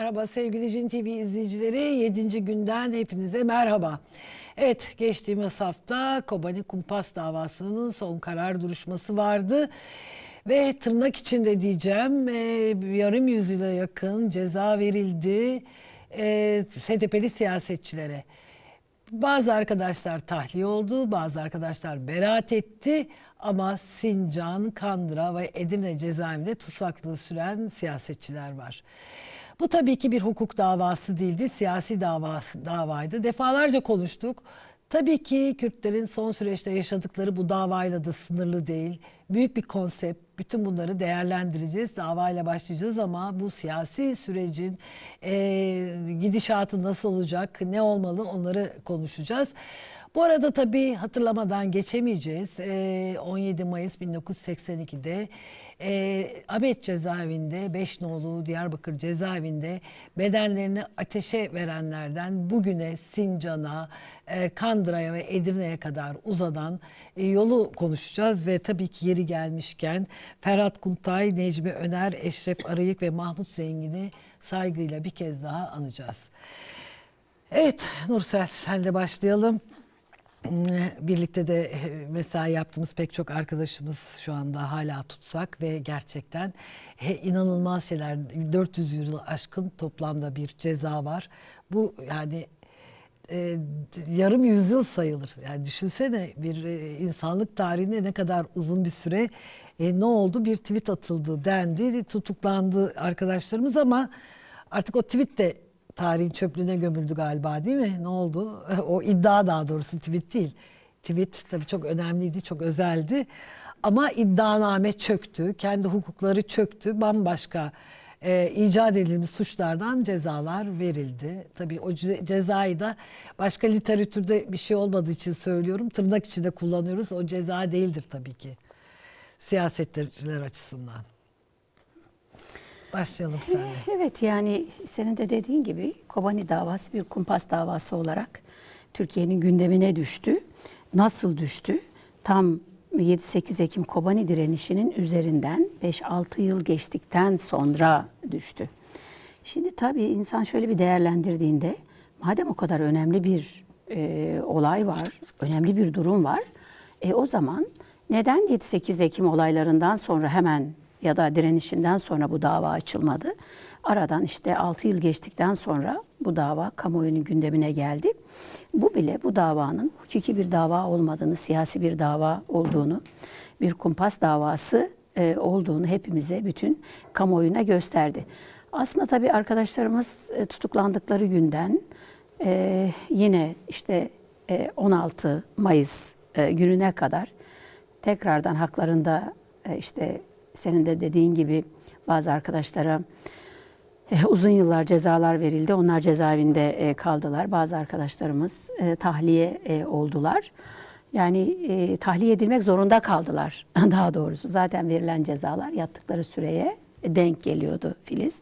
Merhaba sevgili JİN TV izleyicileri, 7. günden hepinize merhaba. Evet, geçtiğimiz hafta Kobani Kumpas davasının son karar duruşması vardı. Ve tırnak içinde diyeceğim, yarım yüzyıla yakın ceza verildi HDP'li siyasetçilere. Bazı arkadaşlar tahliye oldu, bazı arkadaşlar beraat etti ama Sincan, Kandıra ve Edirne cezaevinde tutsaklığı süren siyasetçiler var. Bu tabii ki bir hukuk davası değildi, siyasi davaydı. Defalarca konuştuk. Tabii ki Kürtlerin son süreçte yaşadıkları bu davayla da sınırlı değil. Büyük bir konsept. Bütün bunları değerlendireceğiz. Davayla başlayacağız ama bu siyasi sürecin gidişatı nasıl olacak, ne olmalı onları konuşacağız. Bu arada tabii hatırlamadan geçemeyeceğiz. 17 Mayıs 1982'de Abet cezaevinde, 5 nolu Diyarbakır cezaevinde bedenlerini ateşe verenlerden bugüne Sincan'a, Kandıra'ya ve Edirne'ye kadar uzanan yolu konuşacağız. Ve tabii ki yeri gelmişken Ferhat Kuntay, Necmi Öner, Eşref Arayık ve Mahmut Zengin'i saygıyla bir kez daha anacağız. Evet Nursel, senle başlayalım. Birlikte de mesai yaptığımız pek çok arkadaşımız şu anda hala tutsak ve gerçekten inanılmaz şeyler, 400 yılı aşkın toplamda bir ceza var. Bu yani yarım yüzyıl sayılır. Yani düşünsene, bir insanlık tarihinde ne kadar uzun bir süre. Ne oldu? Bir tweet atıldı dendi, tutuklandı arkadaşlarımız ama artık o tweet de tarihin çöplüğüne gömüldü galiba, değil mi? Ne oldu? O iddia, daha doğrusu tweet değil. Tweet tabii çok önemliydi, çok özeldi. Ama iddianame çöktü, kendi hukukları çöktü. Bambaşka icat edilmiş suçlardan cezalar verildi. Tabii o cezayı da başka literatürde bir şey olmadığı için söylüyorum. Tırnak içinde kullanıyoruz. O ceza değildir tabii ki siyasetçiler açısından. Başlayalım seninle. Evet, yani senin de dediğin gibi Kobani davası bir kumpas davası olarak Türkiye'nin gündemine düştü. Nasıl düştü? Tam 7-8 Ekim Kobani direnişinin üzerinden 5-6 yıl geçtikten sonra düştü. Şimdi tabii insan şöyle bir değerlendirdiğinde, madem o kadar önemli bir olay var, önemli bir durum var, o zaman neden 7-8 Ekim olaylarından sonra hemen ya da direnişinden sonra bu dava açılmadı? Aradan işte 6 yıl geçtikten sonra bu dava kamuoyunun gündemine geldi. Bu bile bu davanın hukuki bir dava olmadığını, siyasi bir dava olduğunu, bir kumpas davası olduğunu hepimize, bütün kamuoyuna gösterdi. Aslında tabii arkadaşlarımız tutuklandıkları günden yine işte 16 Mayıs gününe kadar tekrardan haklarında işte senin de dediğin gibi bazı arkadaşlara uzun yıllar cezalar verildi. Onlar cezaevinde kaldılar. Bazı arkadaşlarımız tahliye oldular. Yani tahliye edilmek zorunda kaldılar. Daha doğrusu zaten verilen cezalar yattıkları süreye denk geliyordu Filiz.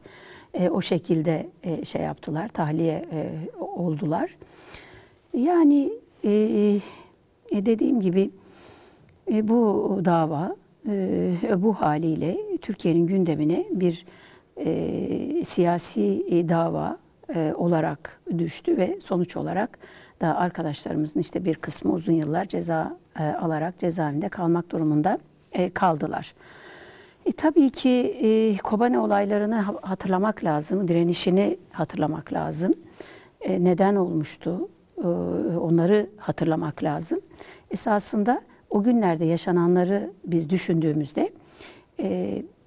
O şekilde şey yaptılar, tahliye oldular. Yani dediğim gibi bu dava bu haliyle Türkiye'nin gündemine bir siyasi dava olarak düştü ve sonuç olarak da arkadaşlarımızın işte bir kısmı uzun yıllar ceza alarak cezaevinde kalmak durumunda kaldılar. Tabii ki Kobani olaylarını hatırlamak lazım, direnişini hatırlamak lazım. Neden olmuştu? Onları hatırlamak lazım. Esasında o günlerde yaşananları biz düşündüğümüzde,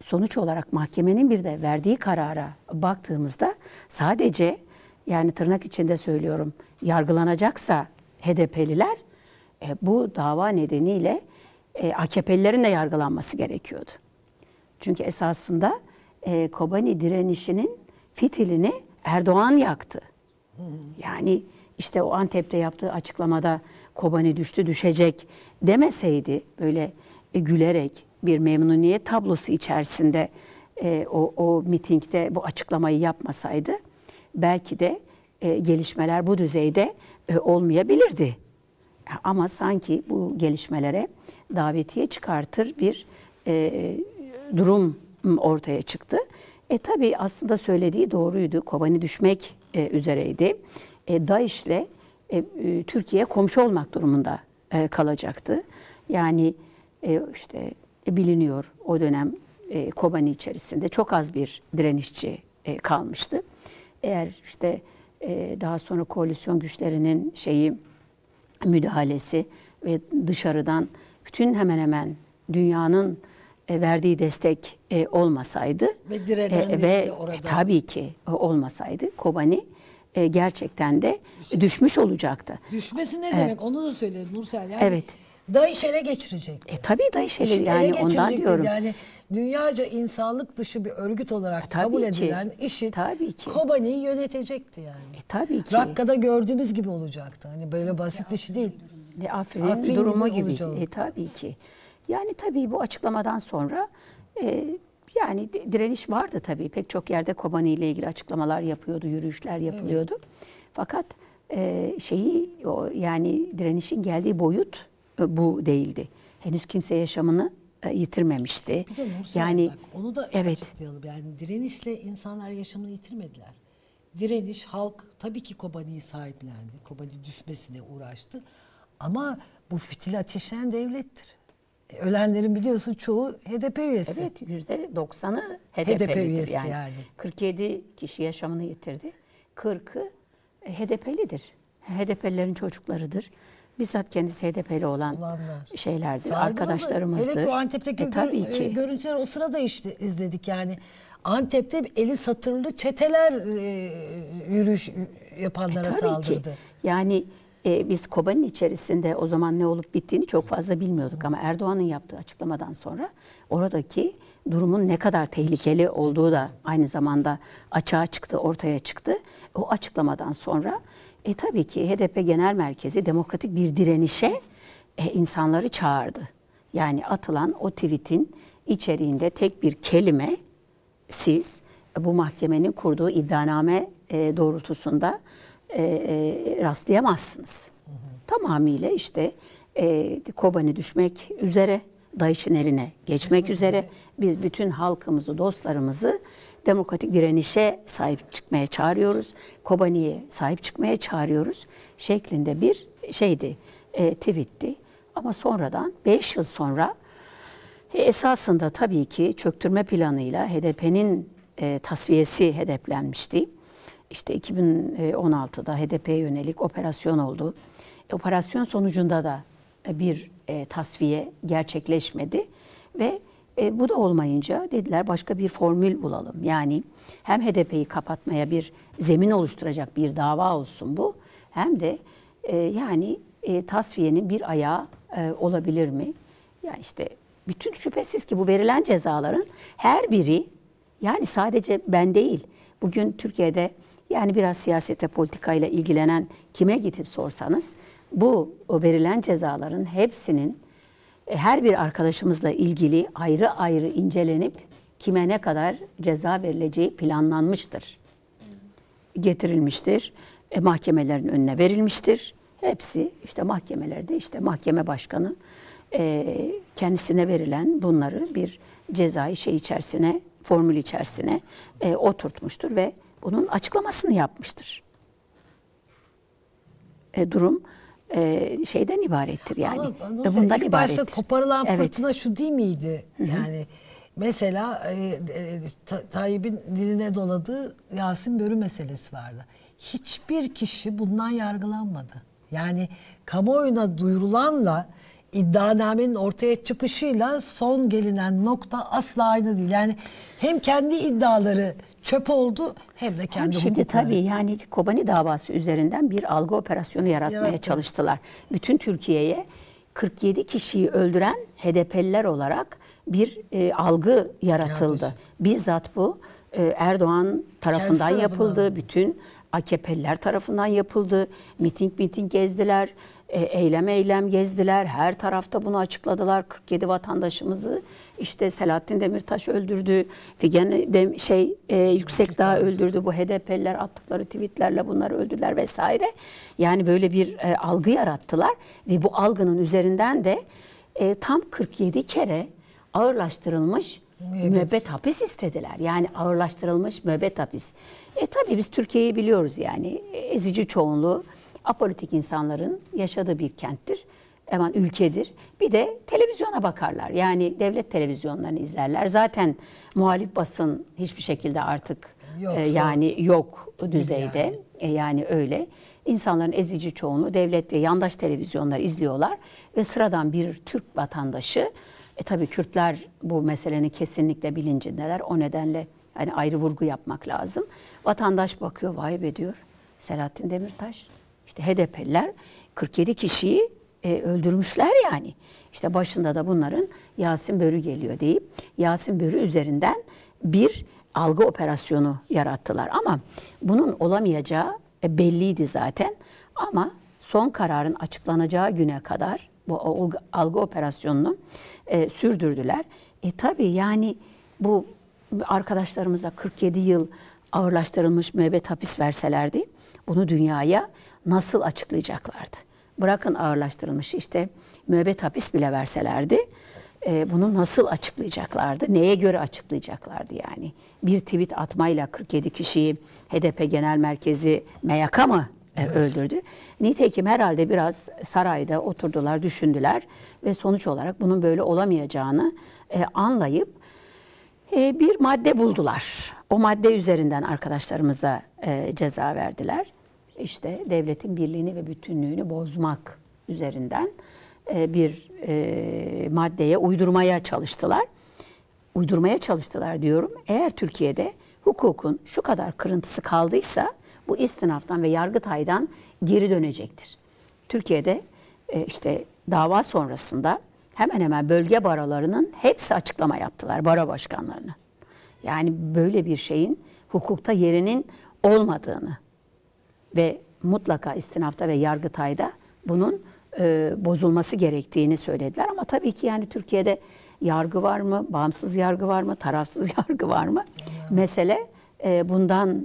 sonuç olarak mahkemenin bir de verdiği karara baktığımızda sadece, yani tırnak içinde söylüyorum, yargılanacaksa HDP'liler bu dava nedeniyle AKP'lilerin de yargılanması gerekiyordu. Çünkü esasında Kobani direnişinin fitilini Erdoğan yaktı. Yani işte o Antep'te yaptığı açıklamada Kobani düştü, düşecek demeseydi, böyle gülerek bir memnuniyet tablosu içerisinde o mitingde bu açıklamayı yapmasaydı belki de gelişmeler bu düzeyde olmayabilirdi. Ama sanki bu gelişmelere davetiye çıkartır bir durum ortaya çıktı. Tabii aslında söylediği doğruydu. Kobani düşmek üzereydi. DAİŞ'le Türkiye komşu olmak durumunda kalacaktı. Yani işte biliniyor o dönem Kobani içerisinde çok az bir direnişçi kalmıştı. Eğer işte daha sonra koalisyon güçlerinin şeyi, müdahalesi ve dışarıdan bütün hemen hemen dünyanın verdiği destek olmasaydı ve direnenleri de orada. Tabii ki olmasaydı Kobani gerçekten de düşmüş olacaktı. Düşmesi ne demek? Onu da söyledi Nursel. Yani evet. DAİŞ ele geçirecekti. Tabii DAİŞ ele yani ondan diyorum. Yani dünyaca insanlık dışı bir örgüt olarak kabul edilen IŞİD Kobani'yi yönetecekti yani. Tabii ki. Rakka'da gördüğümüz gibi olacaktı. Hani böyle basit bir şey değil. Afrin durumu gibi. Tabii ki. Yani tabii bu açıklamadan sonra yani direniş vardı tabii. Pek çok yerde Kobani ile ilgili açıklamalar yapıyordu, yürüyüşler yapılıyordu. Evet. Fakat yani direnişin geldiği boyut bu değildi. Henüz kimse yaşamını yitirmemişti. Bir de Nursel, yani bak, onu da açıklayalım. Yani direnişle insanlar yaşamını yitirmediler. Direniş, halk tabii ki Kobani'yi sahiplendi. Kobani düşmesine uğraştı. Ama bu fitili ateşleyen devlettir. Ölenlerin biliyorsun çoğu HDP üyesi. Evet, %90'ı HDP'lidir yani. 47 kişi yaşamını yitirdi. 40'ı HDP'lidir. HDP'lilerin çocuklarıdır. Bizzat kendisi HDP'li olan şeylerdi, arkadaşlarımızdı. Hele bu Antep'teki görüntüler o sırada işte izledik yani. Antep'te eli satırlı çeteler yürüyüş yapanlara saldırdı. Ki. Yani biz Kobani'nin içerisinde o zaman ne olup bittiğini çok fazla bilmiyorduk. Ama Erdoğan'ın yaptığı açıklamadan sonra oradaki durumun ne kadar tehlikeli olduğu da aynı zamanda açığa çıktı, ortaya çıktı. O açıklamadan sonra tabii ki HDP Genel Merkezi demokratik bir direnişe insanları çağırdı. Yani atılan o tweet'in içeriğinde tek bir kelime siz bu mahkemenin kurduğu iddianame doğrultusunda rastlayamazsınız. Hı hı. Tamamıyla işte Kobani düşmek üzere, DAİŞ'in eline geçmek üzere biz bütün halkımızı, dostlarımızı demokratik direnişe sahip çıkmaya çağırıyoruz. Kobani'ye sahip çıkmaya çağırıyoruz şeklinde bir şeydi, tweetti. Ama sonradan 5 yıl sonra esasında tabii ki çöktürme planıyla HDP'nin tasfiyesi hedeflenmişti. İşte 2016'da HDP'ye yönelik operasyon oldu. Operasyon sonucunda da bir tasfiye gerçekleşmedi ve bu da olmayınca dediler başka bir formül bulalım. Yani hem HDP'yi kapatmaya bir zemin oluşturacak bir dava olsun bu, hem de yani tasfiyenin bir ayağı olabilir mi? Yani işte bütün şüphesiz ki bu verilen cezaların her biri, yani sadece ben değil, bugün Türkiye'de yani biraz siyasete, politikayla ilgilenen kime gidip sorsanız bu verilen cezaların hepsinin her bir arkadaşımızla ilgili ayrı ayrı incelenip kime ne kadar ceza verileceği planlanmıştır. Getirilmiştir, mahkemelerin önüne verilmiştir. Hepsi işte mahkemelerde, işte mahkeme başkanı kendisine verilen bunları bir cezai içerisine, formül içerisine oturtmuştur ve bunun açıklamasını yapmıştır. Durum şeyden ibarettir yani. Ama bundan ilk ibarettir. Başta koparılan fırtına şu değil miydi? Hı-hı. Yani mesela Tayyip'in diline doladığı Yasin Börü meselesi vardı. Hiçbir kişi bundan yargılanmadı. Yani kamuoyuna duyurulanla iddianamenin ortaya çıkışıyla son gelinen nokta asla aynı değil. Yani hem kendi iddiaları çöp oldu hem de kendi hukukları. Şimdi tabii yani Kobani davası üzerinden bir algı operasyonu yaratmaya çalıştılar. Bütün Türkiye'ye 47 kişiyi öldüren HDP'liler olarak bir algı yaratıldı. Bizzat bu Erdoğan tarafından yapıldı. Bütün AKP'liler tarafından yapıldı. Miting gezdiler. Eylem gezdiler. Her tarafta bunu açıkladılar. 47 vatandaşımızı işte Selahattin Demirtaş öldürdü. Figen Yüksekdağ öldürdü. Bu HDP'liler attıkları tweetlerle bunları öldürdüler vesaire. Yani böyle bir algı yarattılar ve bu algının üzerinden de tam 47 kere ağırlaştırılmış müebbet hapis istediler. Yani ağırlaştırılmış müebbet hapis. Tabii biz Türkiye'yi biliyoruz yani. Ezici çoğunluğu apolitik insanların yaşadığı bir kenttir. Hemen ülkedir. Bir de televizyona bakarlar. Yani devlet televizyonlarını izlerler. Zaten muhalif basın hiçbir şekilde artık yok düzeyde. Yani öyle. İnsanların ezici çoğunu devlet ve yandaş televizyonları izliyorlar. Ve sıradan bir Türk vatandaşı, tabii Kürtler bu meselenin kesinlikle bilincindeler. O nedenle yani ayrı vurgu yapmak lazım. Vatandaş bakıyor, vay be diyor. Selahattin Demirtaş, işte HDP'liler 47 kişiyi öldürmüşler yani. İşte başında da bunların Yasin Börü geliyor deyip Yasin Börü üzerinden bir algı operasyonu yarattılar. Ama bunun olamayacağı belliydi zaten. Ama son kararın açıklanacağı güne kadar bu algı operasyonunu sürdürdüler. Tabii yani bu arkadaşlarımıza 47 yıl ağırlaştırılmış müebbet hapis verselerdi bunu dünyaya nasıl açıklayacaklardı? Bırakın ağırlaştırılmış işte müebbet hapis bile verselerdi bunu nasıl açıklayacaklardı? Neye göre açıklayacaklardı yani? Bir tweet atmayla 47 kişiyi HDP Genel Merkezi MYK mı öldürdü? Nitekim herhalde biraz sarayda oturdular, düşündüler ve sonuç olarak bunun böyle olamayacağını anlayıp bir madde buldular. O madde üzerinden arkadaşlarımıza ceza verdiler. İşte devletin birliğini ve bütünlüğünü bozmak üzerinden bir maddeye uydurmaya çalıştılar. Uydurmaya çalıştılar diyorum. Eğer Türkiye'de hukukun şu kadar kırıntısı kaldıysa bu istinaftan ve Yargıtay'dan geri dönecektir. Türkiye'de işte dava sonrasında hemen hemen bölge barolarının hepsi açıklama yaptılar, baro başkanlarını. Yani böyle bir şeyin hukukta yerinin olmadığını ve mutlaka istinafta ve Yargıtay'da bunun bozulması gerektiğini söylediler. Ama tabii ki yani Türkiye'de yargı var mı, bağımsız yargı var mı, tarafsız yargı var mı? Mesele bundan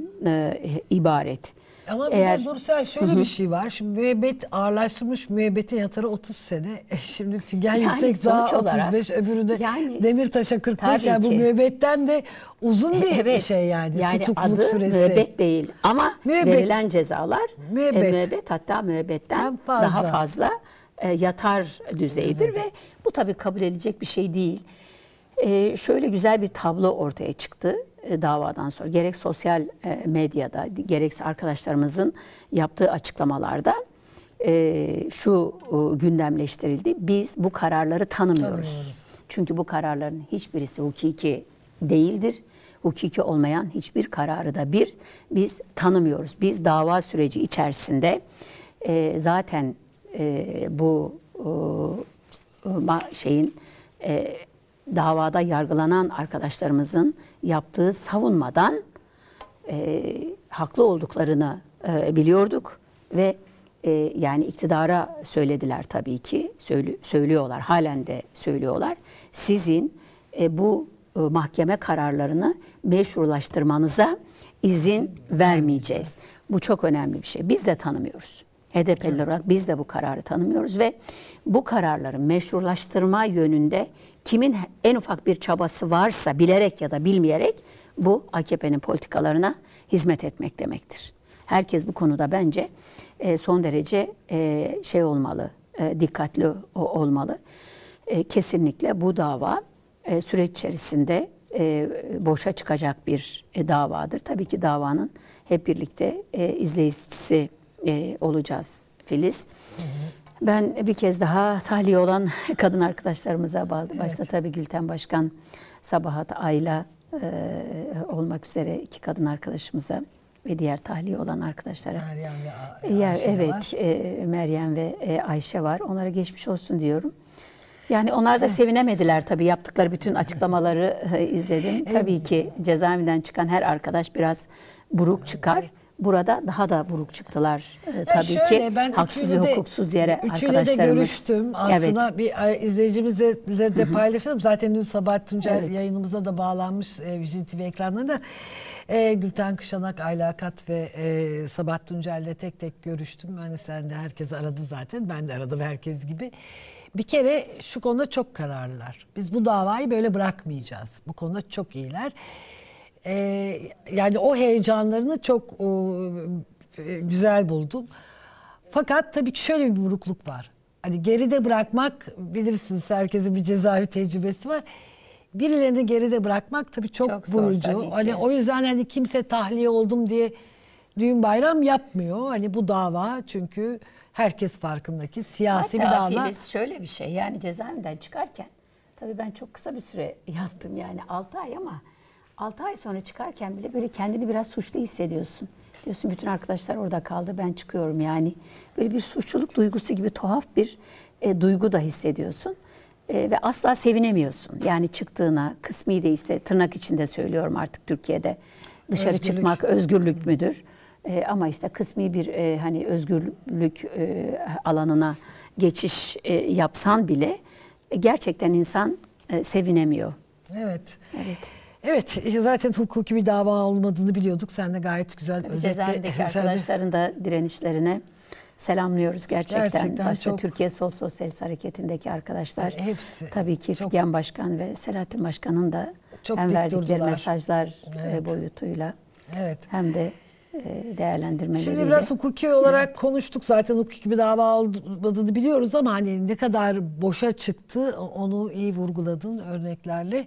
ibaret. Ama eğer... Nursel şöyle bir şey var. Şimdi müebbet ağırlaştırılmış müebbetin yatarı 30 sene. Şimdi Figen Yüksekdağ 35, öbürü de yani, Demirtaş'a 45. Yani bu müebbetten de uzun bir şey yani, tutukluluk süresi. Yani adı müebbet değil ama verilen cezalar müebbet hatta müebbetten fazla. Daha fazla yatar düzeyidir ve bu tabii kabul edilecek bir şey değil. Şöyle güzel bir tablo ortaya çıktı davadan sonra. Gerek sosyal medyada, gerekse arkadaşlarımızın yaptığı açıklamalarda şu gündemleştirildi. Biz bu kararları tanımıyoruz. Çünkü bu kararların hiçbirisi hukuki değildir. Hukuki olmayan hiçbir kararı da biz tanımıyoruz. Biz dava süreci içerisinde zaten bu şeyin... davada yargılanan arkadaşlarımızın yaptığı savunmadan haklı olduklarını biliyorduk ve yani iktidara söylediler tabii ki, söylüyorlar, halen de söylüyorlar. Sizin bu mahkeme kararlarını meşrulaştırmanıza izin vermeyeceğiz. Bu çok önemli bir şey. Biz de tanımıyoruz. HDP'liler olarak biz de bu kararı tanımıyoruz ve bu kararların meşrulaştırma yönünde kimin en ufak bir çabası varsa bilerek ya da bilmeyerek bu AKP'nin politikalarına hizmet etmek demektir. Herkes bu konuda bence son derece şey olmalı, dikkatli olmalı. Kesinlikle bu dava süreç içerisinde boşa çıkacak bir davadır. Tabii ki davanın hep birlikte izleyicisi olacağız Filiz. Ben bir kez daha tahliye olan kadın arkadaşlarımıza başta tabii Gülten Başkan, Sebahat, Ayla olmak üzere iki kadın arkadaşımıza ve diğer tahliye olan arkadaşlara Meryem ve Ayşe var. Meryem ve Ayşe var. Onlara geçmiş olsun diyorum. Yani onlar da sevinemediler tabii. Yaptıkları bütün açıklamaları izledim. Tabii ki cezaevinden çıkan her arkadaş biraz buruk çıkar. burada daha da buruk çıktılar tabii şöyle, ki haksız ve hukuksuz yere arkadaşlarımız. Üçüyle de görüştüm aslında, evet. Bir izleyicimizle de paylaşalım. Zaten dün Sebahat Tuncel, evet, yayınımıza da bağlanmış JİN TV ekranlarında. Gülten Kışanak, Ayla Akat ve Sebahat Tuncel'le tek tek görüştüm. Yani sen de herkes aradı zaten. Ben de aradım herkes gibi. Bir kere şu konuda çok kararlılar. Biz bu davayı böyle bırakmayacağız. Bu konuda çok iyiler. Yani o heyecanlarını çok güzel buldum. Fakat tabii ki şöyle bir burukluk var. Hani geride bırakmak, bilirsiniz herkesin bir cezaevi tecrübesi var. Birilerini geride bırakmak tabii çok vurucu. Hani o yüzden hani kimse tahliye oldum diye düğün bayram yapmıyor. Hani bu dava çünkü herkes farkındaki siyasi hatta bir dava. Şöyle bir şey, yani cezaevinden çıkarken tabii ben çok kısa bir süre yattım, yani 6 ay ama 6 ay sonra çıkarken bile böyle kendini biraz suçlu hissediyorsun. Diyorsun bütün arkadaşlar orada kaldı, ben çıkıyorum yani. Böyle bir suçluluk duygusu gibi tuhaf bir duygu da hissediyorsun. Ve asla sevinemiyorsun. Yani çıktığına, kısmi değilse tırnak içinde söylüyorum artık Türkiye'de. Dışarı çıkmak özgürlük müdür? Ama işte kısmi bir hani özgürlük alanına geçiş yapsan bile gerçekten insan sevinemiyor. Evet. Evet. Evet, zaten hukuki bir dava olmadığını biliyorduk. Sen de gayet güzel özetle. Cezaevindeki arkadaşların da direnişlerine selamlıyoruz gerçekten. Başta çok... Türkiye Sol Sosyalist Hareketi'ndeki arkadaşlar. Hepsi. Tabii ki çok... Figen Başkan ve Selahattin Başkan'ın da çok hem verdikleri mesajlar, evet, boyutuyla, evet, hem de değerlendirmeleriyle. Şimdi biraz hukuki olarak, evet, konuştuk. Zaten hukuki bir dava olmadığını biliyoruz ama hani ne kadar boşa çıktı onu iyi vurguladın örneklerle.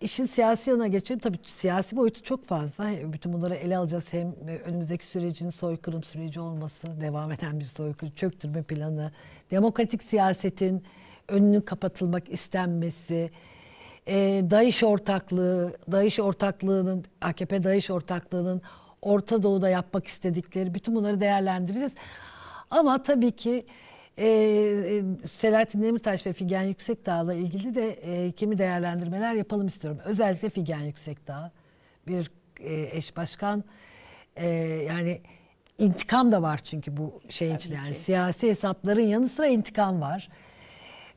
İşin siyasi yanına geçelim. Tabii siyasi boyutu çok fazla. Bütün bunları ele alacağız. Hem önümüzdeki sürecin soykırım süreci olması, devam eden bir soykırım, çöktürme planı, demokratik siyasetin önünün kapatılmak istenmesi, DAİŞ ortaklığı, DAİŞ ortaklığının, AKP DAİŞ ortaklığının Orta Doğu'da yapmak istedikleri, bütün bunları değerlendireceğiz. Ama tabii ki Selahattin Demirtaş ve Figen Yüksekdağ'la ilgili de kimi değerlendirmeler yapalım istiyorum. Özellikle Figen Yüksekdağ bir eş başkan, yani intikam da var çünkü bu şeyin içinde, yani siyasi hesapların yanı sıra intikam var.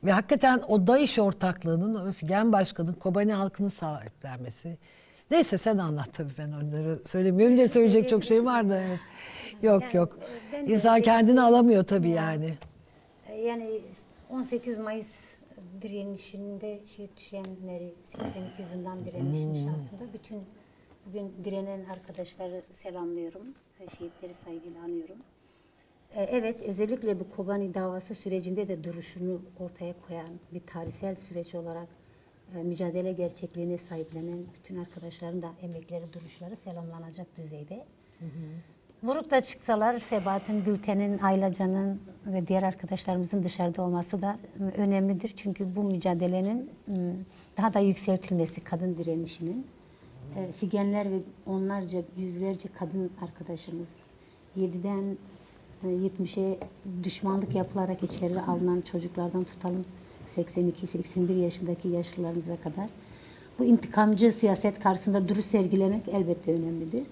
Ve hakikaten o DAİŞ ortaklığının, Figen Başkan'ın Kobani halkını sahiplenmesi. Neyse sen anlat, tabii ben onları söylemiyorum. Bir de söyleyecek çok şey vardı. Evet. Yok yani, yok. İnsan kendini alamıyor tabii yani. Yani 18 Mayıs direnişinde şehit düşenleri, 82 zindan direnişinin şansında bütün bugün direnen arkadaşları selamlıyorum. Şehitleri saygıyla anıyorum. Evet, özellikle bu Kobani davası sürecinde de duruşunu ortaya koyan, bir tarihsel süreç olarak mücadele gerçekliğine sahiplenen bütün arkadaşların da emekleri, duruşları selamlanacak düzeyde. Hı hı. Vurup da çıksalar, Sebahat'ın, Gülten'in, Aylacan'ın ve diğer arkadaşlarımızın dışarıda olması da önemlidir. Çünkü bu mücadelenin daha da yükseltilmesi, kadın direnişinin. Figenler ve onlarca, yüzlerce kadın arkadaşımız 7'den 70'e düşmanlık yapılarak içlerine alınan çocuklardan tutalım 82-81 yaşındaki yaşlılarımıza kadar. Bu intikamcı siyaset karşısında duruş sergilemek elbette önemlidir.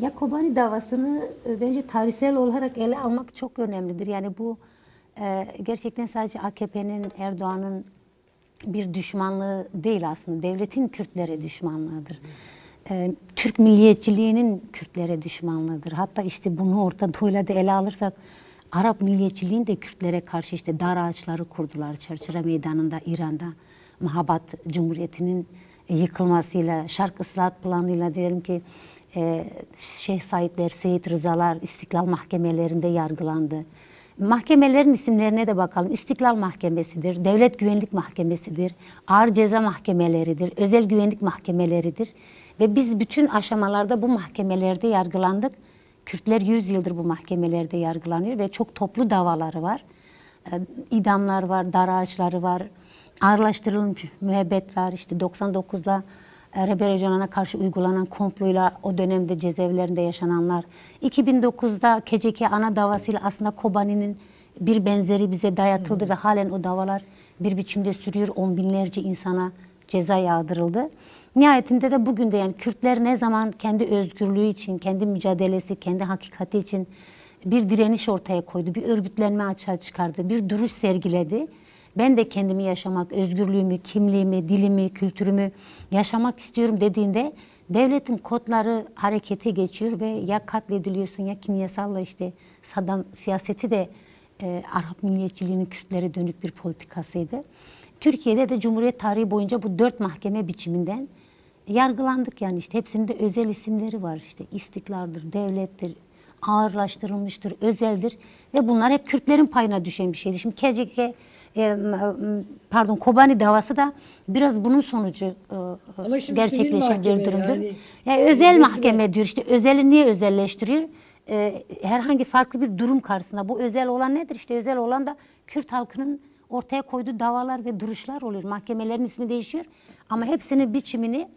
Ya Kobani davasını bence tarihsel olarak ele almak çok önemlidir. Yani bu gerçekten sadece AKP'nin, Erdoğan'ın bir düşmanlığı değil aslında. Devletin Kürtlere düşmanlığıdır. Türk milliyetçiliğinin Kürtlere düşmanlığıdır. Hatta işte bunu Orta Doğu'yla da ele alırsak, Arap milliyetçiliğin de Kürtlere karşı işte dar ağaçları kurdular. Çerçeve Meydanı'nda, İran'da, Mahabat Cumhuriyeti'nin yıkılmasıyla, Şark Islahat Planı'yla diyelim ki, Şeyh Saidler, Seyit Rızalar İstiklal mahkemelerinde yargılandı. Mahkemelerin isimlerine de bakalım. İstiklal Mahkemesidir, Devlet Güvenlik Mahkemesidir, Ağır Ceza Mahkemeleridir, Özel Güvenlik Mahkemeleridir. Ve biz bütün aşamalarda bu mahkemelerde yargılandık. Kürtler 100 yıldır bu mahkemelerde yargılanıyor ve çok toplu davaları var. İdamlar var, dar ağaçları var, ağırlaştırılmış müebbet var. İşte 99'da Rebel Öcalan'a karşı uygulanan komployla o dönemde cezaevlerinde yaşananlar. 2009'da Keçekana davasıyla aslında Kobani'nin bir benzeri bize dayatıldı ve halen o davalar bir biçimde sürüyor. On binlerce insana ceza yağdırıldı. Nihayetinde de bugün de yani Kürtler ne zaman kendi özgürlüğü için, kendi mücadelesi, kendi hakikati için bir direniş ortaya koydu, bir örgütlenme açığa çıkardı, bir duruş sergiledi. Ben de kendimi yaşamak, özgürlüğümü, kimliğimi, dilimi, kültürümü yaşamak istiyorum dediğinde devletin kodları harekete geçiyor ve ya katlediliyorsun ya kimyasalla işte Saddam siyaseti de Arap milliyetçiliğinin Kürtlere dönük bir politikasıydı. Türkiye'de de Cumhuriyet tarihi boyunca bu 4 mahkeme biçiminden yargılandık yani işte hepsinin de özel isimleri var işte istiklaldir, devlettir, ağırlaştırılmıştır, özeldir ve bunlar hep Kürtlerin payına düşen bir şeydi. Şimdi Kobani davası da biraz bunun sonucu gerçekleşen bir durumdur. Yani özel mahkeme diyor işte özeli niye özelleştiriyor? Herhangi farklı bir durum karşısında bu özel olan nedir? İşte özel olan da Kürt halkının ortaya koyduğu davalar ve duruşlar oluyor. Mahkemelerin ismi değişiyor ama hepsinin biçimini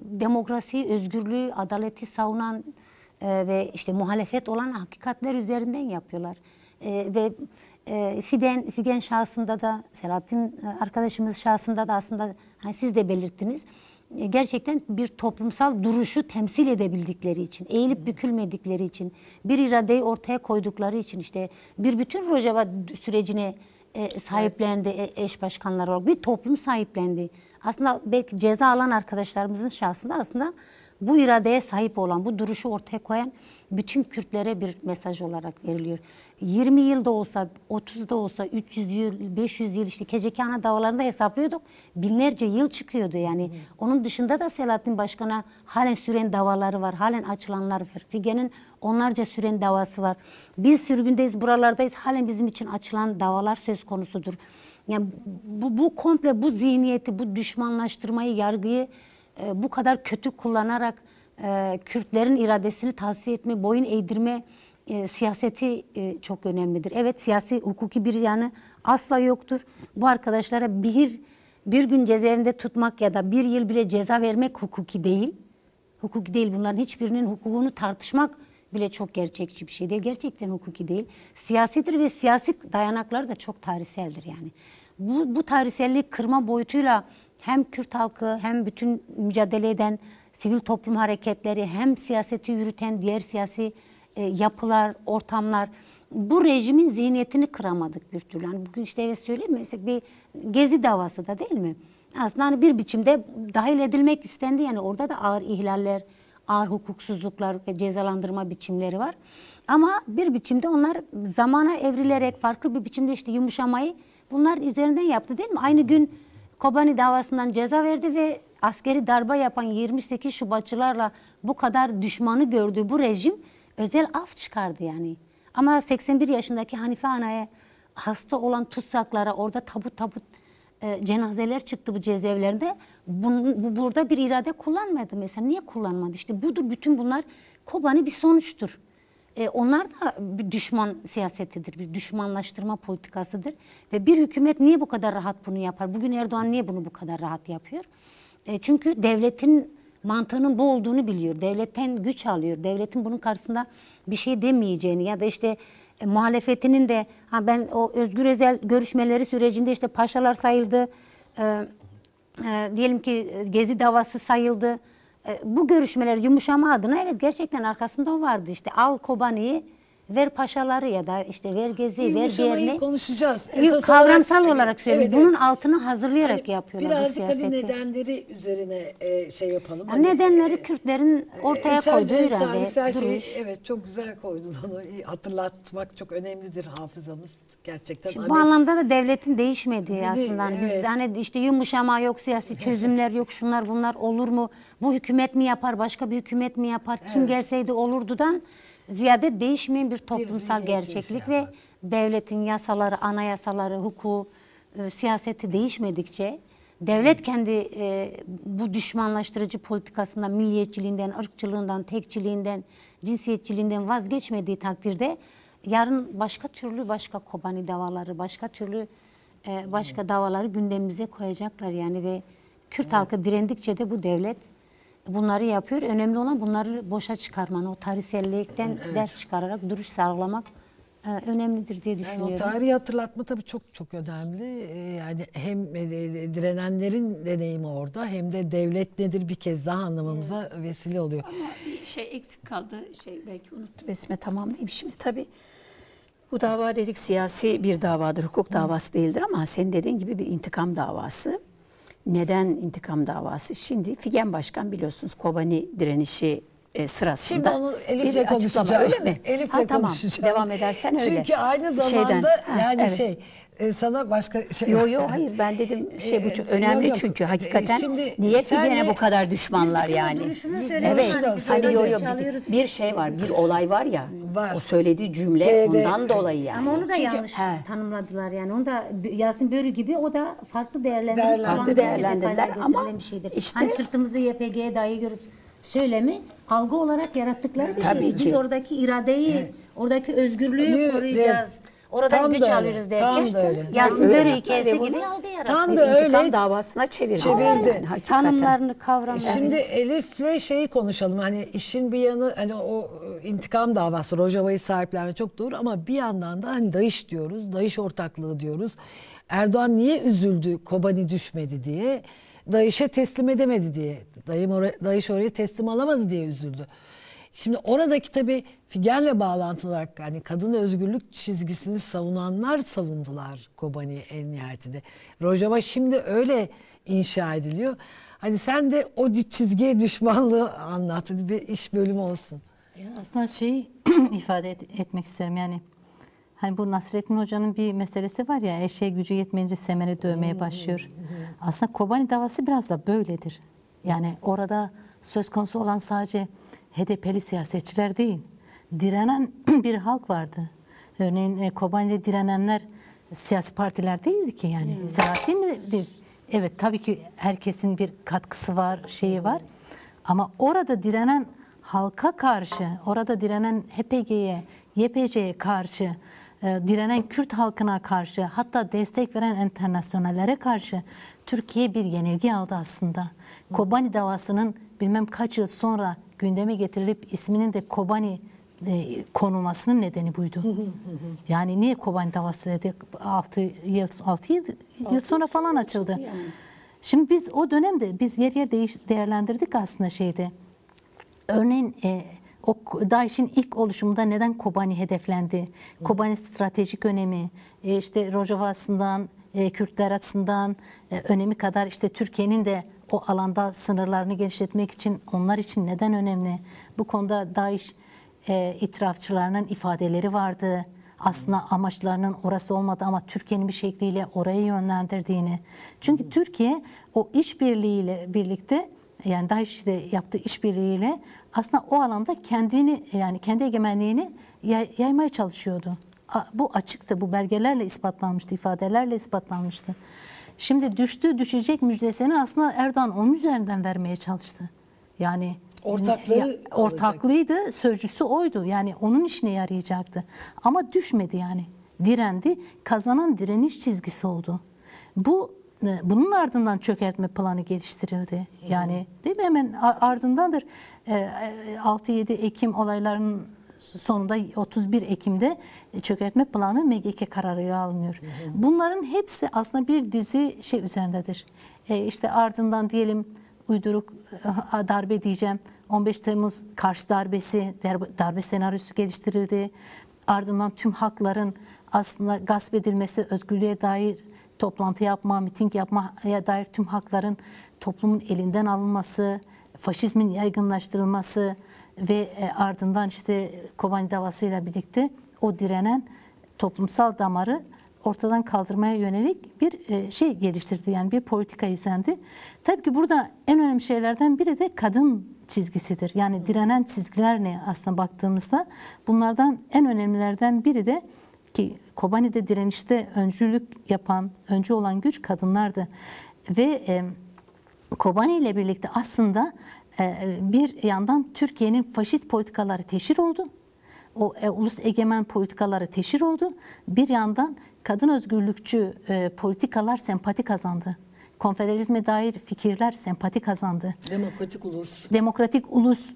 demokrasiyi, özgürlüğü, adaleti savunan ve işte muhalefet olan hakikatler üzerinden yapıyorlar. Ve Figen şahsında da Selahattin arkadaşımız şahsında da aslında hani siz de belirttiniz. Gerçekten bir toplumsal duruşu temsil edebildikleri için, eğilip bükülmedikleri için, bir iradeyi ortaya koydukları için işte bir bütün Rojava sürecine sahiplendi eş başkanlar olarak. Bir toplum sahiplendi. Aslında belki ceza alan arkadaşlarımızın şahsında aslında bu iradeye sahip olan, bu duruşu ortaya koyan bütün Kürtlere bir mesaj olarak veriliyor. 20 yılda olsa, 30'da olsa, 300 yıl, 500 yıl işte Keçekana davalarında hesaplıyorduk. Binlerce yıl çıkıyordu yani. Onun dışında da Selahattin Başkan'a halen süren davaları var, halen açılanlar var. Figen'in onlarca süren davası var. Biz sürgündeyiz, buralardayız. Halen bizim için açılan davalar söz konusudur. Yani bu komple bu zihniyeti, bu düşmanlaştırmayı, yargıyı bu kadar kötü kullanarak Kürtlerin iradesini tasfiye etme, boyun eğdirme siyaseti çok önemlidir. Evet siyasi hukuki bir yanı asla yoktur. Bu arkadaşlara bir gün cezaevinde tutmak ya da bir yıl bile ceza vermek hukuki değil. Hukuki değil, bunların hiçbirinin hukukunu tartışmak bile çok gerçekçi bir şey değil. Gerçekten hukuki değil. Siyasidir ve siyasi dayanaklar da çok tarihseldir yani. Bu tarihselliği kırma boyutuyla hem Kürt halkı hem bütün mücadele eden sivil toplum hareketleri hem siyaseti yürüten diğer siyasi yapılar, ortamlar bu rejimin zihniyetini kıramadık bir türlü. Yani bugün işte evet söyleyeyim mesela bir gezi davası da değil mi? Aslında hani bir biçimde dahil edilmek istendi yani orada da ağır ihlaller, ağır hukuksuzluklar ve cezalandırma biçimleri var. Ama bir biçimde onlar zamana evrilerek farklı bir biçimde işte yumuşamayı bunlar üzerinden yaptı değil mi? Aynı gün Kobani davasından ceza verdi ve askeri darbe yapan 28 Şubatçılarla bu kadar düşmanı gördüğü bu rejim özel af çıkardı yani. Ama 81 yaşındaki Hanife Ana'ya hasta olan tutsaklara orada tabut cenazeler çıktı bu cezaevlerinde. Burada bir irade kullanmadı mesela. Niye kullanmadı? İşte budur bütün bunlar Kobani bir sonuçtur. Onlar da bir düşman siyasetidir, bir düşmanlaştırma politikasıdır. Ve bir hükümet niye bu kadar rahat bunu yapar? Bugün Erdoğan niye bunu bu kadar rahat yapıyor? Çünkü devletin mantığının bu olduğunu biliyor. Devletten güç alıyor. Devletin bunun karşısında bir şey demeyeceğini ya da işte muhalefetinin de ben o Özgür Özel görüşmeleri sürecinde işte paşalar sayıldı. Diyelim ki Gezi davası sayıldı. Bu görüşmeler yumuşama adına evet gerçekten arkasında o vardı. İşte al Kobani'yi, ver paşaları ya da işte ver Gezi'yi, ver diğerini. Konuşacağız. Esas kavramsal olarak söylüyorum. Evet, bunun altını hazırlayarak hani yapıyorlar birazcık bu siyaseti. Birazcık nedenleri üzerine şey yapalım. Hani, nedenleri Kürtlerin ortaya koyduğu irade. Tarihsel şeyi evet çok güzel koydun onu. Hatırlatmak çok önemlidir hafızamız gerçekten. Şimdi bu anlamda da devletin değişmediği aslında. Evet. Biz hani işte yumuşama yok, siyasi çözümler yok, şunlar bunlar olur mu? Bu hükümet mi yapar, başka bir hükümet mi yapar? Kim evet. gelseydi olurdudan ziyade değişmeyen bir toplumsal gerçeklik ve devletin yasaları, anayasaları, hukuku, siyaseti değişmedikçe devlet kendi bu düşmanlaştırıcı politikasından, milliyetçiliğinden, ırkçılığından, tekçiliğinden, cinsiyetçiliğinden vazgeçmediği takdirde yarın başka türlü başka Kobani davaları, başka türlü başka davaları gündemimize koyacaklar yani ve Kürt halkı direndikçe de bu devlet bunları yapıyor. Önemli olan bunları boşa çıkarman, o tarihsellikten ders çıkararak duruş sağlamak önemlidir diye düşünüyorum. Yani o tarihi hatırlatma tabii çok çok önemli. Yani hem direnenlerin deneyimi orada, hem de devlet nedir bir kez daha anlamamıza vesile oluyor. Ama bir şey eksik kaldı. Belki unuttum. Resme tamamlayayım. Şimdi tabii bu dava dedik siyasi bir davadır. Hukuk davası değildir ama senin dediğin gibi bir intikam davası. Neden intikam davası? Şimdi Figen Başkan biliyorsunuz Kobani direnişi sırasında. Şimdi onu Elif'le konuşacağım. Öyle mi? Elif'le konuşacağım. Devam edersen öyle. Çünkü aynı zamanda sana başka şey... Yok hayır ben dedim önemli çünkü hakikaten niye Figen'e bu kadar düşmanlar yani. Evet hani bir şey var, bir olay var ya o söylediği cümle ondan dolayı yani. Ama onu da yanlış tanımladılar yani. Onu da Yasin Börü gibi o da farklı değerlendirdiler. Farklı değerlendirdiler ama işte... Hani sırtımızı YPG'ye dahi görürsün. Söylemi algı olarak yarattıkları bir şey. Biz oradaki iradeyi, oradaki özgürlüğü koruyacağız. Oradan tam güç alırız derken. Yasin Börü hikayesi gibi algı yarattı. Tam da öyle. İntikam davasına çevirdi. Yani, tanımlarını kavramıyor. Şimdi Elif'le konuşalım. Hani işin bir yanı hani o intikam davası, Rojava'yı sahiplenme çok doğru ama bir yandan da hani DAİŞ diyoruz, DAİŞ ortaklığı diyoruz. Erdoğan niye üzüldü, Kobani düşmedi diye. DAİŞ'e teslim edemedi diye, DAİŞ oraya teslim alamadı diye üzüldü. Şimdi oradaki tabii Figen'le bağlantılı olarak hani kadın özgürlük çizgisini savunanlar savundular Kobani'yi en nihayetinde. Rojava şimdi öyle inşa ediliyor. Hani sen de o çizgiye düşmanlığı anlat, bir iş bölümü olsun. Ya aslında ifade etmek isterim yani. Hani bu Nasrettin Hoca'nın bir meselesi var ya, eşeğe gücü yetmeyince semere dövmeye başlıyor. Aslında Kobani davası biraz da böyledir. Yani orada söz konusu olan sadece HDP'li siyasetçiler değil, direnen bir halk vardı. Örneğin Kobani'de direnenler siyasi partiler değildi ki yani. Selahattin mi? Evet tabii ki herkesin bir katkısı var, var. Ama orada direnen halka karşı, orada direnen HPG'ye, YPC'ye karşı, direnen Kürt halkına karşı, hatta destek veren internasyonellere karşı Türkiye bir yenilgi aldı aslında. Kobani davasının bilmem kaç yıl sonra gündeme getirilip isminin de Kobani konulmasının nedeni buydu. Yani niye Kobani davası dedik? 6 yıl sonra falan açıldı. Şimdi biz o dönemde yer değerlendirdik aslında Örneğin o DAEŞ'in ilk oluşumunda neden Kobani hedeflendi? Kobani stratejik önemi, Rojava'sından, Kürtler açısından önemi kadar Türkiye'nin de o alanda sınırlarını genişletmek için onlar için neden önemli? Bu konuda DAEŞ itirafçılarının ifadeleri vardı. Aslında amaçlarının orası olmadı ama Türkiye'nin bir şekliyle orayı yönlendirdiğini. Çünkü Türkiye o işbirliğiyle birlikte yani DAEŞ'le yaptığı işbirliğiyle aslında o alanda kendini yani kendi egemenliğini yaymaya çalışıyordu. Bu açıktı, bu belgelerle ispatlanmıştı, ifadelerle ispatlanmıştı. Şimdi düşecek müjdesini aslında Erdoğan onun üzerinden vermeye çalıştı. Yani ortaklığıydı, sözcüsü oydu. Yani onun işine yarayacaktı. Ama düşmedi yani. Direndi, kazanan direniş çizgisi oldu. Bunun ardından çökertme planı geliştirildi. Yani değil mi? Hemen ardındandır. 6-7 Ekim olaylarının sonunda 31 Ekim'de çökertme planı MGK kararıyla alınıyor. Bunların hepsi aslında bir dizi üzerindedir. Ardından diyelim uyduruk darbe diyeceğim. 15 Temmuz karşı darbesi, darbe senaryosu geliştirildi. Ardından tüm hakların aslında gasp edilmesi, özgürlüğe dair toplantı yapma, miting yapmaya dair tüm hakların toplumun elinden alınması, faşizmin yaygınlaştırılması ve ardından Kobani davasıyla birlikte o direnen toplumsal damarı ortadan kaldırmaya yönelik bir geliştirdi. Yani bir politika izlendi. Tabii ki burada en önemli şeylerden biri de kadın çizgisidir. Yani direnen çizgiler ne aslında baktığımızda? Bunlardan en önemlilerden biri de ki Kobani'de direnişte öncü olan güç kadınlardı. Ve Kobani ile birlikte aslında bir yandan Türkiye'nin faşist politikaları teşhir oldu. O ulus egemen politikaları teşhir oldu. Bir yandan kadın özgürlükçü politikalar sempati kazandı. Konfederalizme dair fikirler sempati kazandı. Demokratik ulus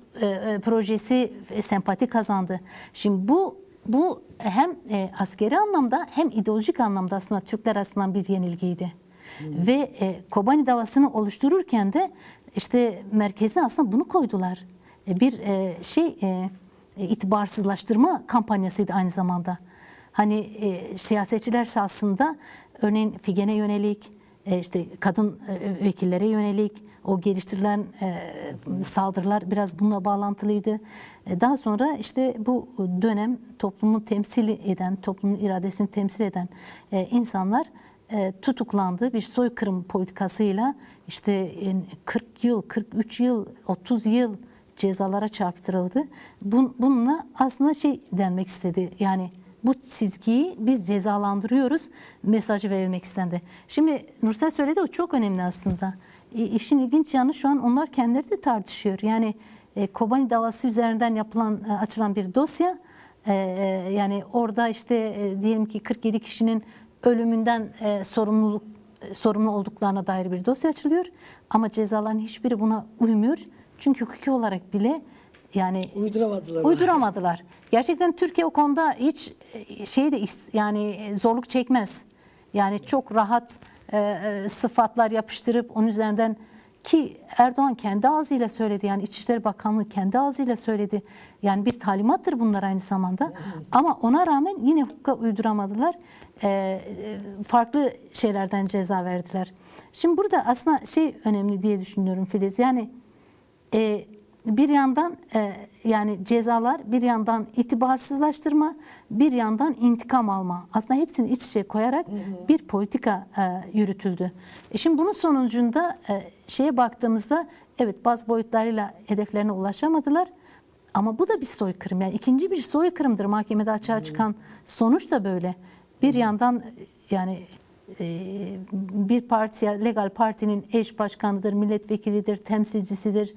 projesi sempati kazandı. Şimdi bu bu hem askeri anlamda hem ideolojik anlamda aslında Türkler arasından bir yenilgiydi. Hmm. Ve Kobani davasını oluştururken de işte merkezine aslında bunu koydular. Bir itibarsızlaştırma kampanyasıydı aynı zamanda. Hani siyasetçiler şahsında örneğin Figen'e yönelik, işte kadın vekillere yönelik o geliştirilen saldırılar biraz bununla bağlantılıydı. Daha sonra işte bu dönem toplumu temsil eden, toplumun iradesini temsil eden insanlar tutuklandı. Bir soykırım politikasıyla işte 40 yıl, 43 yıl, 30 yıl cezalara çarptırıldı. Bununla aslında denmek istedi. Yani bu çizgiyi biz cezalandırıyoruz mesajı verilmek istendi. Şimdi Nursel söyledi, o çok önemli aslında. İşin ilginç yanı şu an onlar kendileri de tartışıyor. Yani Kobani davası üzerinden açılan bir dosya. Yani orada işte diyelim ki 47 kişinin ölümünden sorumlu olduklarına dair bir dosya açılıyor. Ama cezaların hiçbiri buna uymuyor. Çünkü hukuki olarak bile yani uyduramadılar. Gerçekten Türkiye o konuda hiç yani zorluk çekmez. Yani çok rahat sıfatlar yapıştırıp onun üzerinden, ki Erdoğan kendi ağzıyla söyledi, yani İçişleri Bakanlığı kendi ağzıyla söyledi. Yani bir talimattır bunlar aynı zamanda. Evet. Ama ona rağmen yine hukuka uyduramadılar. Farklı şeylerden ceza verdiler. Şimdi burada aslında önemli diye düşünüyorum Filiz. Yani bir yandan yani cezalar, bir yandan itibarsızlaştırma, bir yandan intikam alma. Aslında hepsini iç içe koyarak bir politika yürütüldü. Şimdi bunun sonucunda baktığımızda evet bazı boyutlarıyla hedeflerine ulaşamadılar. Ama bu da bir soykırım. Yani ikinci bir soykırımdır. Mahkemede açığa çıkan sonuç da böyle. Bir yandan yani bir partiye, legal partinin eş başkanıdır, milletvekilidir, temsilcisidir,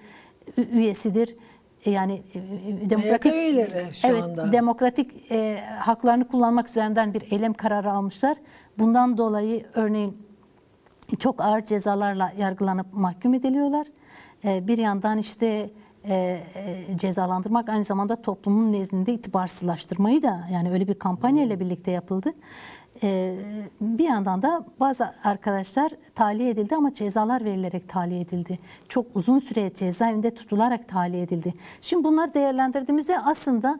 üyesidir. Yani demokratik demokratik haklarını kullanmak üzerinden bir eylem kararı almışlar. Bundan dolayı örneğin çok ağır cezalarla yargılanıp mahkum ediliyorlar. Bir yandan işte cezalandırmak aynı zamanda toplumun nezdinde itibarsızlaştırmayı da, yani öyle bir kampanya ile birlikte yapıldı. Bir yandan da bazı arkadaşlar tahliye edildi ama cezalar verilerek tahliye edildi. Çok uzun süre cezaevinde tutularak tahliye edildi. Şimdi bunlar değerlendirdiğimizde aslında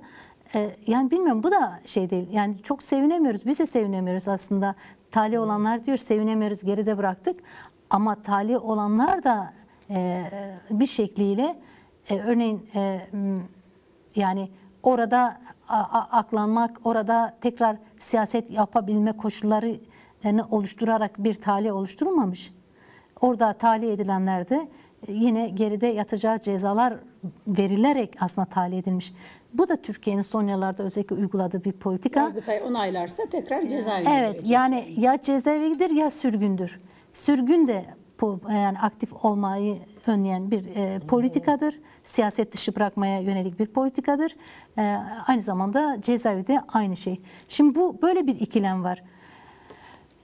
yani bilmiyorum, bu da değil. Yani çok sevinemiyoruz. Biz de sevinemiyoruz aslında. Tahliye olanlar diyor sevinemiyoruz, geride bıraktık. Ama tahliye olanlar da bir şekliyle örneğin yani orada aklanmak, orada tekrar siyaset yapabilme koşullarını oluşturarak bir tahliye oluşturulmamış. Orada tahliye edilenler de yine geride yatacağı cezalar verilerek aslında tahliye edilmiş. Bu da Türkiye'nin son yıllarda özellikle uyguladığı bir politika. Yargıtay onaylarsa tekrar cezaevine girecek. Yani ya cezaevine gider ya sürgündür. Sürgün de yani aktif olmayı önleyen bir politikadır. Siyaset dışı bırakmaya yönelik bir politikadır. Aynı zamanda cezaevi de aynı şey. Şimdi bu böyle bir ikilem var.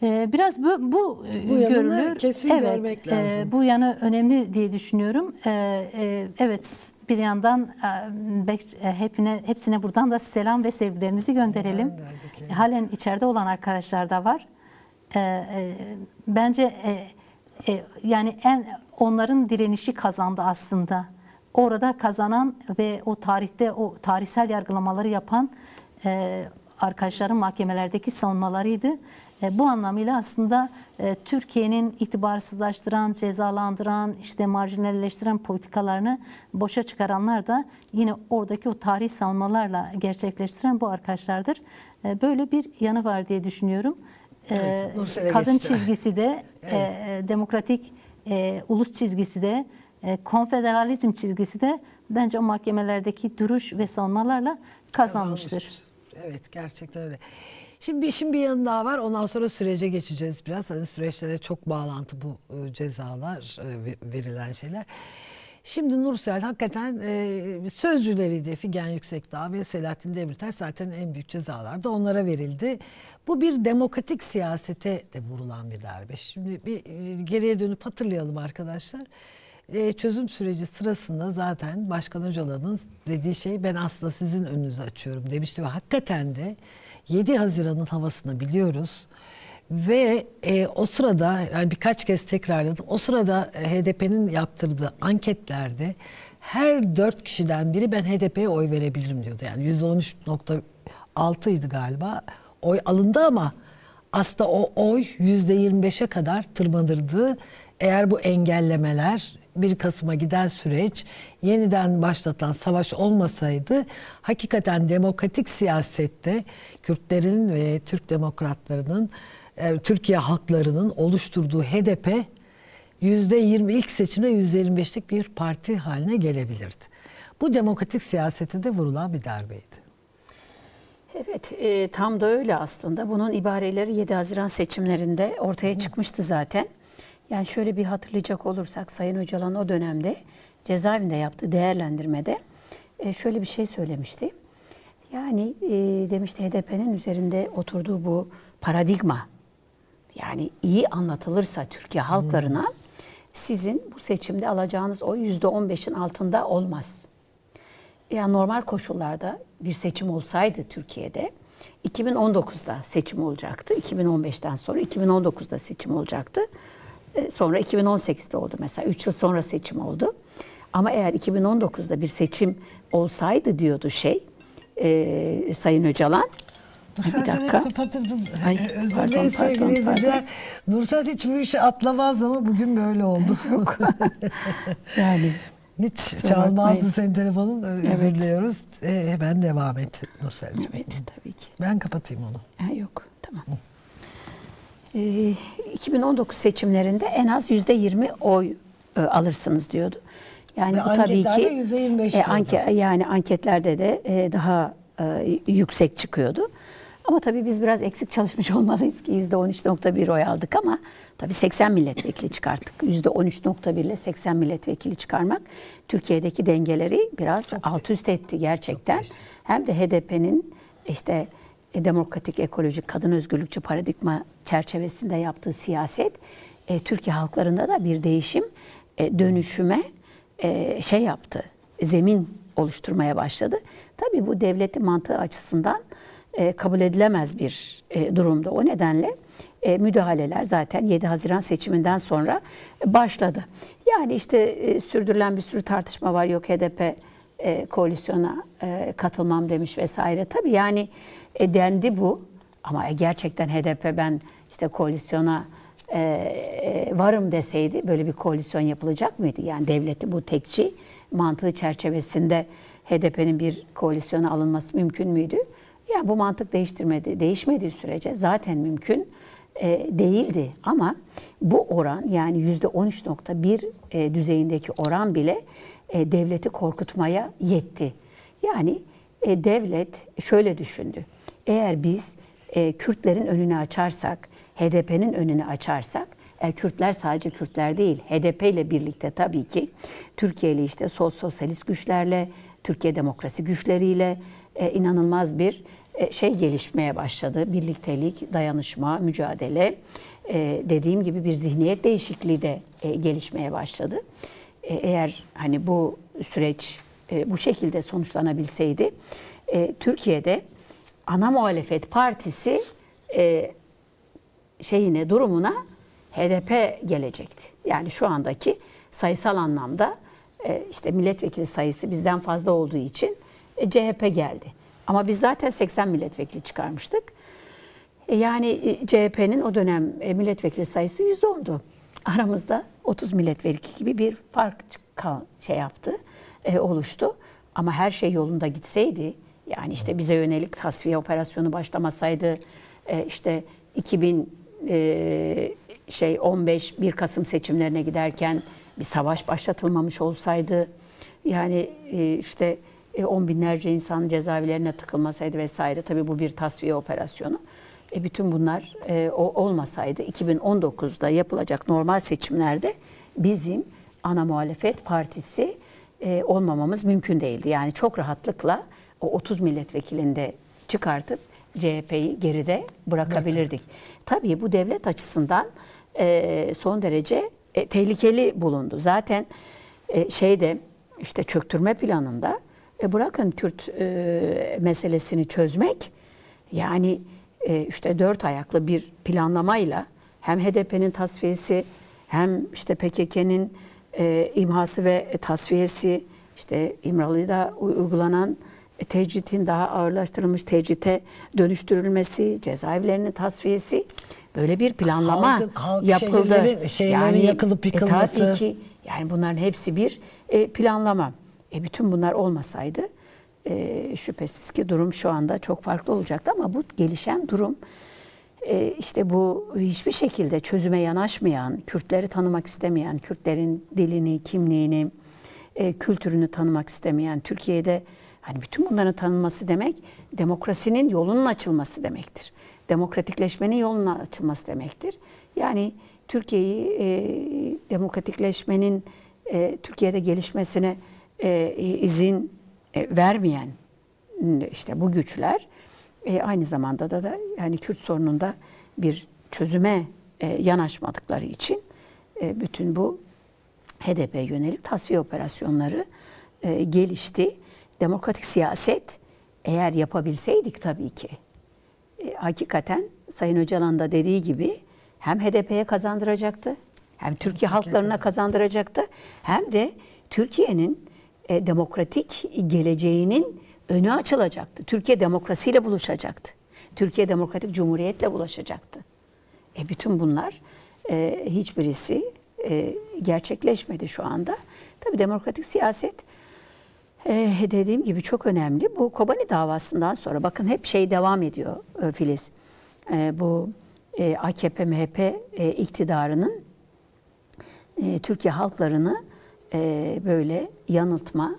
Biraz bu yanını kesin görmek lazım. Bu yanı önemli diye düşünüyorum. Evet, bir yandan hepsine buradan da selam ve sevgilerimizi gönderelim. Halen içeride olan arkadaşlar da var. Bence yani onların direnişi kazandı aslında. Orada kazanan ve o tarihte o tarihsel yargılamaları yapan arkadaşların mahkemelerdeki savunmalarıydı. Bu anlamıyla aslında Türkiye'nin itibarsızlaştıran, cezalandıran, işte marjinalleştiren politikalarını boşa çıkaranlar da yine oradaki o tarih savunmalarla gerçekleştiren bu arkadaşlardır. Böyle bir yanı var diye düşünüyorum. Evet, kadın çizgisi de, demokratik ulus çizgisi de, konfederalizm çizgisi de bence o mahkemelerdeki duruş ve savunmalarla kazanmıştır. Evet, gerçekten öyle. Şimdi bir yanı daha var. Ondan sonra sürece geçeceğiz biraz. Hani süreçlere çok bağlantı bu cezalar, verilen şeyler. Şimdi Nursel hakikaten sözcüleriydi Figen Yüksekdağ ve Selahattin Demirtaş, zaten en büyük cezalar da onlara verildi. Bu bir demokratik siyasete de vurulan bir darbe. Şimdi bir geriye dönüp hatırlayalım arkadaşlar. çözüm süreci sırasında zaten Başkan Öcalan'ın dediği şey, ben aslında sizin önünüzü açıyorum demişti. Ve hakikaten de 7 Haziran'ın havasını biliyoruz. Ve o sırada, yani birkaç kez tekrarladım, o sırada HDP'nin yaptırdığı anketlerde her 4 kişiden biri ben HDP'ye oy verebilirim diyordu. Yani %13.6'ydı galiba oy alındı, ama aslında o oy %25'e kadar tırmanırdı. Eğer bu engellemeler, 1 Kasım'a giden süreç, yeniden başlatılan savaş olmasaydı, hakikaten demokratik siyasette Kürtlerin ve Türk demokratlarının, Türkiye halklarının oluşturduğu HDP %20 ilk seçimde %25'lik bir parti haline gelebilirdi. Bu demokratik siyasete de vurulan bir darbeydi. Evet, tam da öyle aslında. Bunun ibareleri 7 Haziran seçimlerinde ortaya çıkmıştı zaten. Yani şöyle bir hatırlayacak olursak, Sayın Öcalan o dönemde cezaevinde yaptığı değerlendirmede şöyle bir şey söylemişti. Yani demişti, HDP'nin üzerinde oturduğu bu paradigma, yani iyi anlatılırsa Türkiye halklarına, sizin bu seçimde alacağınız oy %15'in altında olmaz. Yani normal koşullarda bir seçim olsaydı Türkiye'de, 2019'da seçim olacaktı. 2015'ten sonra 2019'da seçim olacaktı. Sonra 2018'de oldu mesela. 3 yıl sonra seçim oldu. Ama eğer 2019'da bir seçim olsaydı diyordu Sayın Öcalan. Nursel, seni kapatırdın. Özür dilerim sevgili izleyiciler. Nursel hiçbir şey atlamaz ama bugün böyle oldu. Yok. Yani hiç çalmazdı senin telefonun. Özür diliyoruz. Evet. Hemen devam et Nursel'cim. Evet, tabii ki. Ben kapatayım onu. Yok, tamam. 2019 seçimlerinde en az %20 oy alırsınız diyordu. Yani bu tabii ki %25 yani anketlerde de daha yüksek çıkıyordu. Ama tabii biz biraz eksik çalışmış olmalıyız ki %13.1 oy aldık, ama tabii 80 milletvekili çıkarttık. %13.1 ile 80 milletvekili çıkarmak Türkiye'deki dengeleri biraz alt üst etti gerçekten. Hem de HDP'nin işte demokratik, ekolojik, kadın özgürlükçü paradigma çerçevesinde yaptığı siyaset, Türkiye halklarında da bir değişim, dönüşüme yaptı, zemin oluşturmaya başladı. Tabii bu devleti mantığı açısından kabul edilemez bir durumda. O nedenle müdahaleler zaten 7 Haziran seçiminden sonra başladı. Yani işte sürdürülen bir sürü tartışma var. Yok HDP koalisyona katılmam demiş vesaire. Tabii yani dendi bu, ama gerçekten HDP ben işte koalisyona varım deseydi böyle bir koalisyon yapılacak mıydı? Yani devleti bu tekçi mantığı çerçevesinde HDP'nin bir koalisyona alınması mümkün müydü? Yani bu mantık değişmediği sürece zaten mümkün değildi. Ama bu oran, yani %13.1 düzeyindeki oran bile devleti korkutmaya yetti. Yani devlet şöyle düşündü. Eğer biz Kürtlerin önünü açarsak, HDP'nin önünü açarsak, Kürtler sadece Kürtler değil, HDP ile birlikte tabii ki Türkiye ile işte sosyalist güçlerle, Türkiye demokrasi güçleriyle inanılmaz bir gelişmeye başladı. Birliktelik, dayanışma, mücadele, dediğim gibi bir zihniyet değişikliği de gelişmeye başladı. Eğer hani bu süreç bu şekilde sonuçlanabilseydi, Türkiye'de ana muhalefet partisi durumuna HDP gelecekti. Yani şu andaki sayısal anlamda işte milletvekili sayısı bizden fazla olduğu için CHP geldi. Ama biz zaten 80 milletvekili çıkarmıştık. Yani CHP'nin o dönem milletvekili sayısı 110'du. Aramızda 30 milletvekili gibi bir fark oluştu. Ama her şey yolunda gitseydi, yani işte bize yönelik tasfiye operasyonu başlamasaydı, işte 2015 1 Kasım seçimlerine giderken bir savaş başlatılmamış olsaydı, yani işte 10 binlerce insan cezaevlerine tıkılmasaydı vesaire, tabii bu bir tasfiye operasyonu. Bütün bunlar olmasaydı 2019'da yapılacak normal seçimlerde bizim ana muhalefet partisi olmamamız mümkün değildi. Yani çok rahatlıkla o 30 milletvekilini de çıkartıp CHP'yi geride bırakabilirdik. Evet. Tabii bu devlet açısından son derece tehlikeli bulundu. Zaten şeyde işte çöktürme planında bırakın Kürt meselesini çözmek, yani işte dört ayaklı bir planlamayla hem HDP'nin tasfiyesi, hem işte PKK'nin imhası ve tasfiyesi, işte İmralı'da uygulanan tecritin daha ağırlaştırılmış tecrite dönüştürülmesi, cezaevlerinin tasfiyesi, böyle bir planlama yapıldı. Şehirlerin yakılıp yıkılması. Tabii ki, yani bunların hepsi bir planlama. Bütün bunlar olmasaydı şüphesiz ki durum şu anda çok farklı olacaktı, ama bu gelişen durum işte bu hiçbir şekilde çözüme yanaşmayan, Kürtleri tanımak istemeyen, Kürtlerin dilini, kimliğini, kültürünü tanımak istemeyen, Türkiye'de hani bütün bunların tanınması demek, demokrasinin yolunun açılması demektir. Demokratikleşmenin yolunun açılması demektir. Yani Türkiye'yi demokratikleşmenin Türkiye'de gelişmesine izin vermeyen işte bu güçler aynı zamanda da yani Kürt sorununda bir çözüme yanaşmadıkları için bütün bu HDP'ye yönelik tasfiye operasyonları gelişti. Demokratik siyaset, eğer yapabilseydik tabii ki, hakikaten Sayın Öcalan da dediği gibi hem HDP'ye kazandıracaktı, hem Türkiye halklarına kazandıracaktı, hem de Türkiye'nin demokratik geleceğinin önü açılacaktı. Türkiye demokrasiyle buluşacaktı. Türkiye demokratik cumhuriyetle buluşacaktı. Bütün bunlar hiçbirisi gerçekleşmedi şu anda. Tabii demokratik siyaset dediğim gibi çok önemli. Bu Kobani davasından sonra bakın hep şey devam ediyor Filiz. Bu AKP-MHP iktidarının Türkiye halklarını böyle yanıltma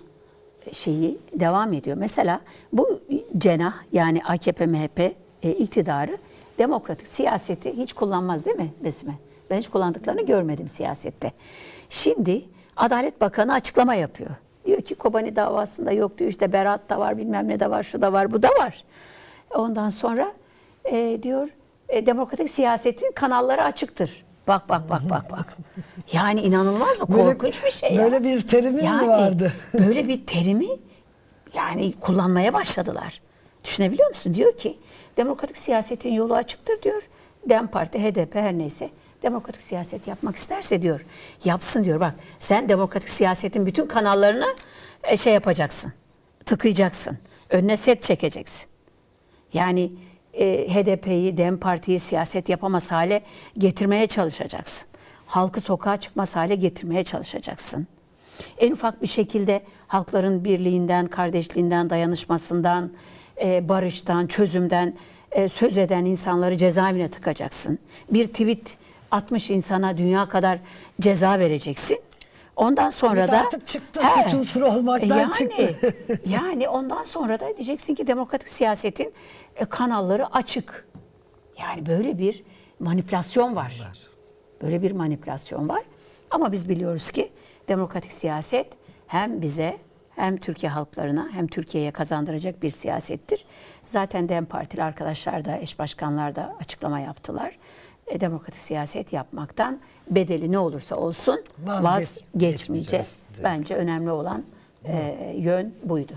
şeyi devam ediyor. Mesela bu cenah, yani AKP-MHP iktidarı demokratik siyaseti hiç kullanmaz değil mi Besme? Ben hiç kullandıklarını görmedim siyasette. Şimdi Adalet Bakanı açıklama yapıyor. Diyor ki Kobani davasında yok diyor, işte beraat da var, bilmem ne de var, şu da var, bu da var. Ondan sonra diyor demokratik siyasetin kanalları açıktır. Bak bak bak bak bak. Yani inanılmaz mı? Korkunç bir şey ya. Böyle bir terimi mi vardı? Böyle bir terimi yani kullanmaya başladılar. Düşünebiliyor musun? Diyor ki demokratik siyasetin yolu açıktır diyor. DEM Parti, HDP her neyse demokratik siyaset yapmak isterse diyor yapsın diyor. Bak sen demokratik siyasetin bütün kanallarına şey yapacaksın, tıkayacaksın, önüne set çekeceksin. Yani HDP'yi, DEM Parti'yi siyaset yapamaz hale getirmeye çalışacaksın. Halkı sokağa çıkmaz hale getirmeye çalışacaksın. En ufak bir şekilde halkların birliğinden, kardeşliğinden, dayanışmasından, barıştan, çözümden söz eden insanları cezaevine tıkacaksın. Bir tweet 60 insana dünya kadar ceza vereceksin. Ondan sonra da artık çıktı, suç unsuru olmaktan çıktı. Yani ondan sonra da diyeceksin ki demokratik siyasetin kanalları açık. Yani böyle bir manipülasyon var. Böyle bir manipülasyon var. Ama biz biliyoruz ki demokratik siyaset hem bize, hem Türkiye halklarına, hem Türkiye'ye kazandıracak bir siyasettir. Zaten DEM Partili arkadaşlar da, eş başkanlar da açıklama yaptılar. Demokratik siyaset yapmaktan bedeli ne olursa olsun vazgeçmeyeceğiz. Bence önemli olan yön buydu.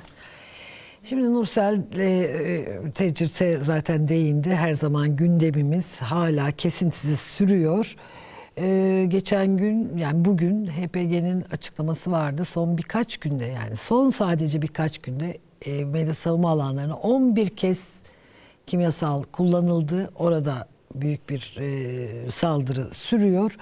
Şimdi Nursel tecrübe zaten değindi. Her zaman gündemimiz hala kesintisiz sürüyor. Geçen gün, yani bugün HPG'nin açıklaması vardı. Son birkaç günde, yani son sadece birkaç günde medya savunma alanlarına 11 kez kimyasal kullanıldı. Orada büyük bir saldırı sürüyor.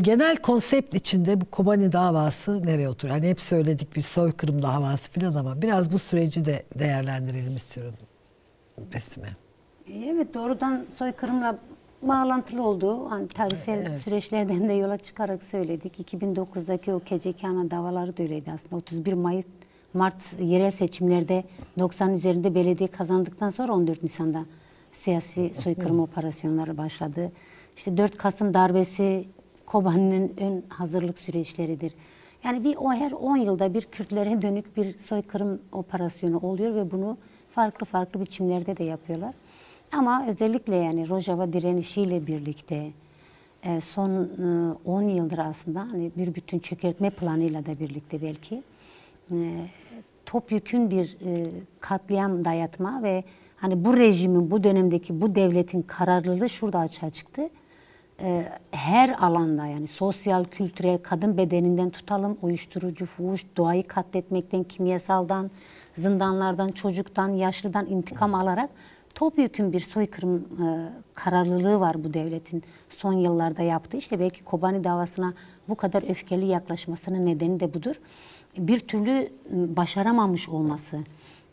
Genel konsept içinde bu Kobani davası nereye oturuyor? Hani hep söyledik bir soykırım davası falan, ama biraz bu süreci de değerlendirelim istiyorum Besime. Evet, doğrudan soykırımla bağlantılı olduğu hani tarihsel süreçlerden de yola çıkarak söyledik. 2009'daki o Keçekana davaları da öyleydi aslında. 31 Mart yerel seçimlerde 90 üzerinde belediye kazandıktan sonra 14 Nisan'da siyasi soykırım operasyonları başladı. İşte 4 Kasım darbesi Kobani'nin ön hazırlık süreçleridir. Yani her 10 yılda bir Kürtlere dönük bir soykırım operasyonu oluyor ve bunu farklı farklı biçimlerde de yapıyorlar. Ama özellikle yani Rojava direnişiyle birlikte son 10 yıldır aslında hani bir bütün çökertme planıyla da birlikte belki topyekün bir katliam dayatma ve hani bu rejimin, bu dönemdeki bu devletin kararlılığı şurada açığa çıktı. Her alanda, yani sosyal, kültürel, kadın bedeninden tutalım, uyuşturucu, fuhuş, doğayı katletmekten, kimyasaldan, zindanlardan, çocuktan, yaşlıdan intikam alarak topyekün bir soykırım kararlılığı var bu devletin son yıllarda yaptığı. İşte belki Kobani davasına bu kadar öfkeli yaklaşmasının nedeni de budur. Bir türlü başaramamış olması,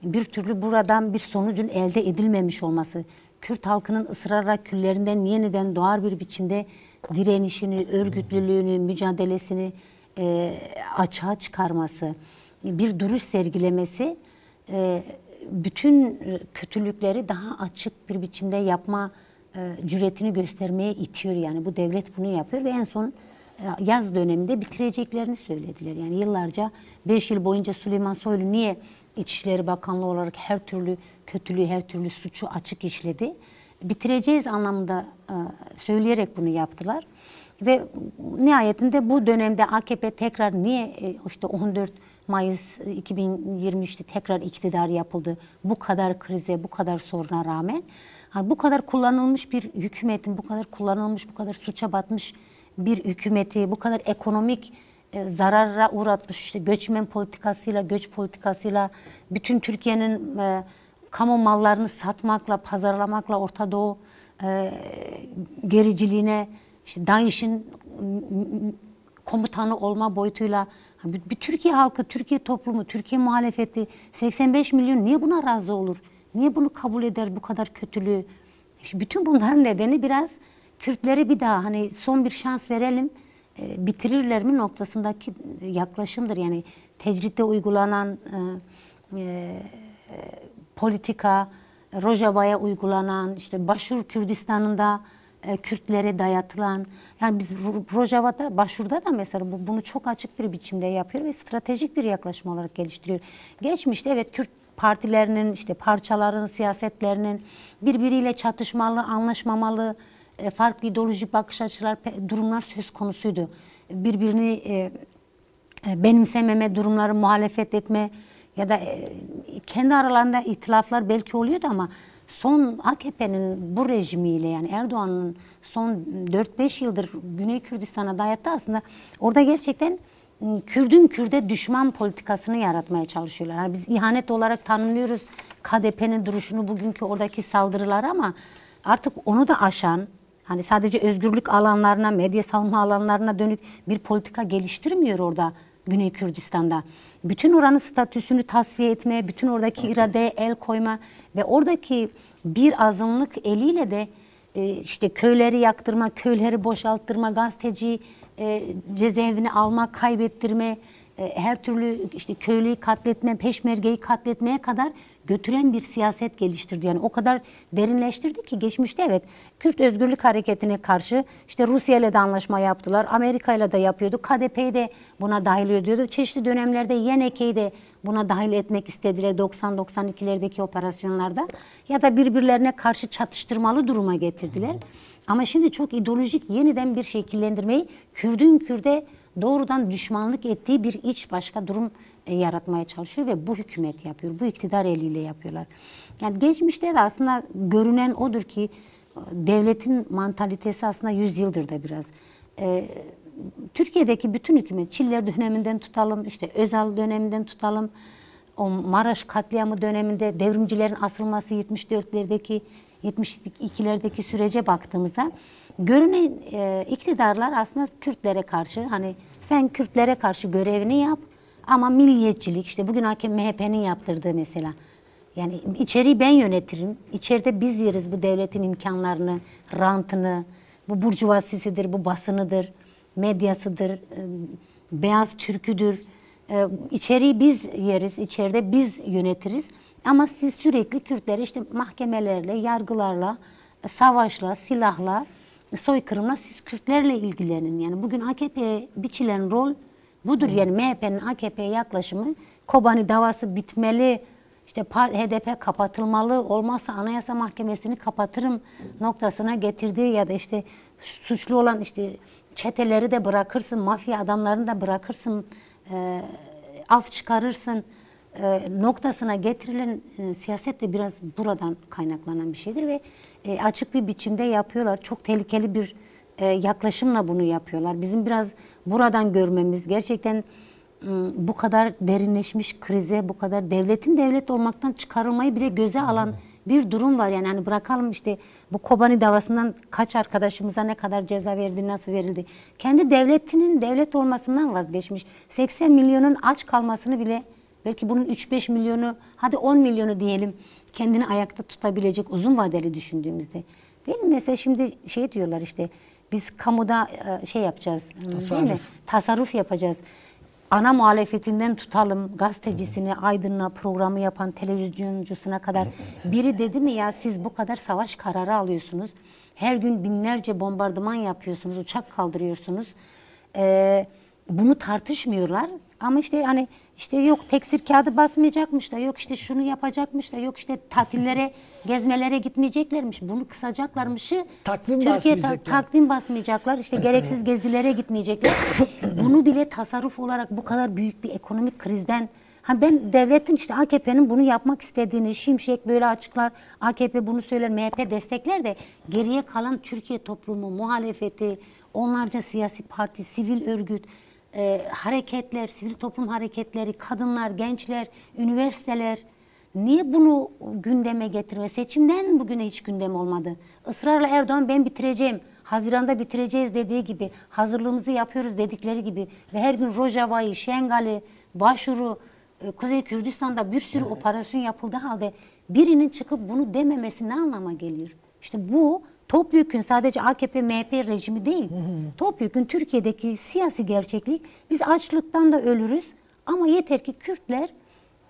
bir türlü buradan bir sonucun elde edilmemiş olması, Kürt halkının ısrarla küllerinden yeniden doğar bir biçimde direnişini, örgütlülüğünü, mücadelesini açığa çıkarması, bir duruş sergilemesi, bütün kötülükleri daha açık bir biçimde yapma cüretini göstermeye itiyor. Yani bu devlet bunu yapıyor ve en son yaz döneminde bitireceklerini söylediler. Yani yıllarca, 5 yıl boyunca Süleyman Soylu niye İçişleri Bakanlığı olarak her türlü kötülüğü, her türlü suçu açık işledi? Bitireceğiz anlamında söyleyerek bunu yaptılar. Ve nihayetinde bu dönemde AKP tekrar niye işte 14 Mayıs 2023'te tekrar iktidar yapıldı? Bu kadar krize, bu kadar soruna rağmen, bu kadar kullanılmış bir hükümetin, bu kadar kullanılmış, bu kadar suça batmış bir hükümeti, bu kadar ekonomik zarara uğratmış, işte göçmen politikasıyla, göç politikasıyla, bütün Türkiye'nin kamu mallarını satmakla, pazarlamakla, Orta Doğu gericiliğine, işte DAİŞ'in komutanı olma boyutuyla bir Türkiye halkı, Türkiye toplumu, Türkiye muhalefeti 85 milyon niye buna razı olur? Niye bunu kabul eder, bu kadar kötülüğü? İşte bütün bunların nedeni biraz Kürtlere bir daha hani son bir şans verelim, bitirirler mi noktasındaki yaklaşımdır. Yani tecritte uygulanan politika, Rojava'ya uygulanan, işte Başur Kürdistanı'nda Kürtlere dayatılan, yani biz Rojava'da, Başur'da da mesela bunu çok açık bir biçimde yapıyor ve stratejik bir yaklaşım olarak geliştiriyor. Geçmişte evet Kürt partilerinin, işte parçaların, siyasetlerinin birbiriyle çatışmalı, anlaşmamalı, farklı ideolojik bakış açılar, durumlar söz konusuydu. Birbirini benimsememe durumları, muhalefet etme ya da kendi aralarında ihtilaflar belki oluyordu ama son AKP'nin bu rejimiyle, yani Erdoğan'ın son 4-5 yıldır Güney Kürdistan'a dayattığı, aslında orada gerçekten Kürd'ün Kürt'e düşman politikasını yaratmaya çalışıyorlar. Yani biz ihanet olarak tanımlıyoruz KDP'nin duruşunu, bugünkü oradaki saldırılar, ama artık onu da aşan, hani sadece özgürlük alanlarına, medya savunma alanlarına dönük bir politika geliştirmiyor orada Güney Kürdistan'da. Bütün oranın statüsünü tasfiye etmeye, bütün oradaki iradeye el koyma ve oradaki bir azınlık eliyle de işte köyleri yaktırma, köyleri boşalttırma, gazeteci cezaevine alma, kaybettirme, her türlü işte köylüyü katletme, peşmergeyi katletmeye kadar götüren bir siyaset geliştirdi. Yani o kadar derinleştirdi ki geçmişte evet Kürt Özgürlük Hareketi'ne karşı işte Rusya ile de anlaşma yaptılar, Amerika ile de yapıyordu, KDP'yi de buna dahil ediyordu. Çeşitli dönemlerde YNK'yi de buna dahil etmek istediler 90-92'lerdeki operasyonlarda, ya da birbirlerine karşı çatıştırmalı duruma getirdiler. Ama şimdi çok ideolojik yeniden bir şekillendirmeyi, Kürdün Kürt'e doğrudan düşmanlık ettiği bir iç başka durum yaratmaya çalışıyor ve bu hükümet yapıyor. Bu iktidar eliyle yapıyorlar. Yani geçmişte de aslında görünen odur ki devletin mantalitesi aslında 100 yıldır da biraz. Türkiye'deki bütün hükümet, Çiller döneminden tutalım, işte Özal döneminden tutalım, o Maraş katliamı döneminde devrimcilerin asılması, 74'lerdeki 72'lerdeki sürece baktığımızda görünen iktidarlar aslında Kürtlere karşı, hani sen Kürtlere karşı görevini yap ama milliyetçilik, işte bugün MHP'nin yaptırdığı mesela, yani içeriği ben yönetirim, içeride biz yeriz bu devletin imkanlarını, rantını, bu burjuvasisidir, bu basınıdır, medyasıdır, beyaz türküdür, içeriği biz yeriz, içeride biz yönetiriz. Ama siz sürekli Kürtlere işte mahkemelerle, yargılarla, savaşla, silahla, soykırımla siz Kürtlerle ilgilenin. Yani bugün AKP'ye biçilen rol budur. Yani MHP'nin AKP'ye yaklaşımı, Kobani davası bitmeli, işte HDP kapatılmalı, olmazsa Anayasa Mahkemesi'ni kapatırım noktasına getirdiği ya da işte suçlu olan işte çeteleri de bırakırsın, mafya adamlarını da bırakırsın, af çıkarırsın noktasına getirilen siyaset de biraz buradan kaynaklanan bir şeydir ve açık bir biçimde yapıyorlar. Çok tehlikeli bir yaklaşımla bunu yapıyorlar. Bizim biraz buradan görmemiz, gerçekten bu kadar derinleşmiş krize, bu kadar devletin devlet olmaktan çıkarılmayı bile göze alan bir durum var. Yani hani bırakalım işte bu Kobani davasından kaç arkadaşımıza ne kadar ceza verildi, nasıl verildi. Kendi devletinin devlet olmasından vazgeçmiş. 80 milyonun aç kalmasını bile, belki bunun 3-5 milyonu, hadi 10 milyonu diyelim, kendini ayakta tutabilecek uzun vadeli düşündüğümüzde. Değil mi? Mesela şimdi şey diyorlar işte, biz kamuda şey yapacağız, değil mi? Tasarruf yapacağız. Ana muhalefetinden tutalım, gazetecisini, aydınına, programı yapan televizyoncusuna kadar. Biri dedi mi ya, siz bu kadar savaş kararı alıyorsunuz, her gün binlerce bombardıman yapıyorsunuz, uçak kaldırıyorsunuz. Bunu tartışmıyorlar ama işte hani işte yok teksir kağıdı basmayacakmış da, yok işte şunu yapacakmış da, yok işte tatillere, gezmelere gitmeyeceklermiş, bunu kısacaklarmışı, takvim basmayacaklar, işte gereksiz gezilere gitmeyecekler. Bunu bile tasarruf olarak bu kadar büyük bir ekonomik krizden, hani ben devletin işte AKP'nin bunu yapmak istediğini, Şimşek böyle açıklar, AKP bunu söyler, MHP destekler de geriye kalan Türkiye toplumu, muhalefeti, onlarca siyasi parti, sivil örgüt, hareketler, sivil toplum hareketleri, kadınlar, gençler, üniversiteler niye bunu gündeme getirme? Seçimden bugüne hiç gündem olmadı. Israrla Erdoğan ben bitireceğim, Haziran'da bitireceğiz dediği gibi, hazırlığımızı yapıyoruz dedikleri gibi ve her gün Rojava'yı, Şengal'i, Başur'u, Kuzey Kürdistan'da bir sürü operasyon yapıldığı halde birinin çıkıp bunu dememesi ne anlama geliyor? İşte bu topyekün sadece AKP, MHP rejimi değil, topyekün Türkiye'deki siyasi gerçeklik. Biz açlıktan da ölürüz ama yeter ki Kürtler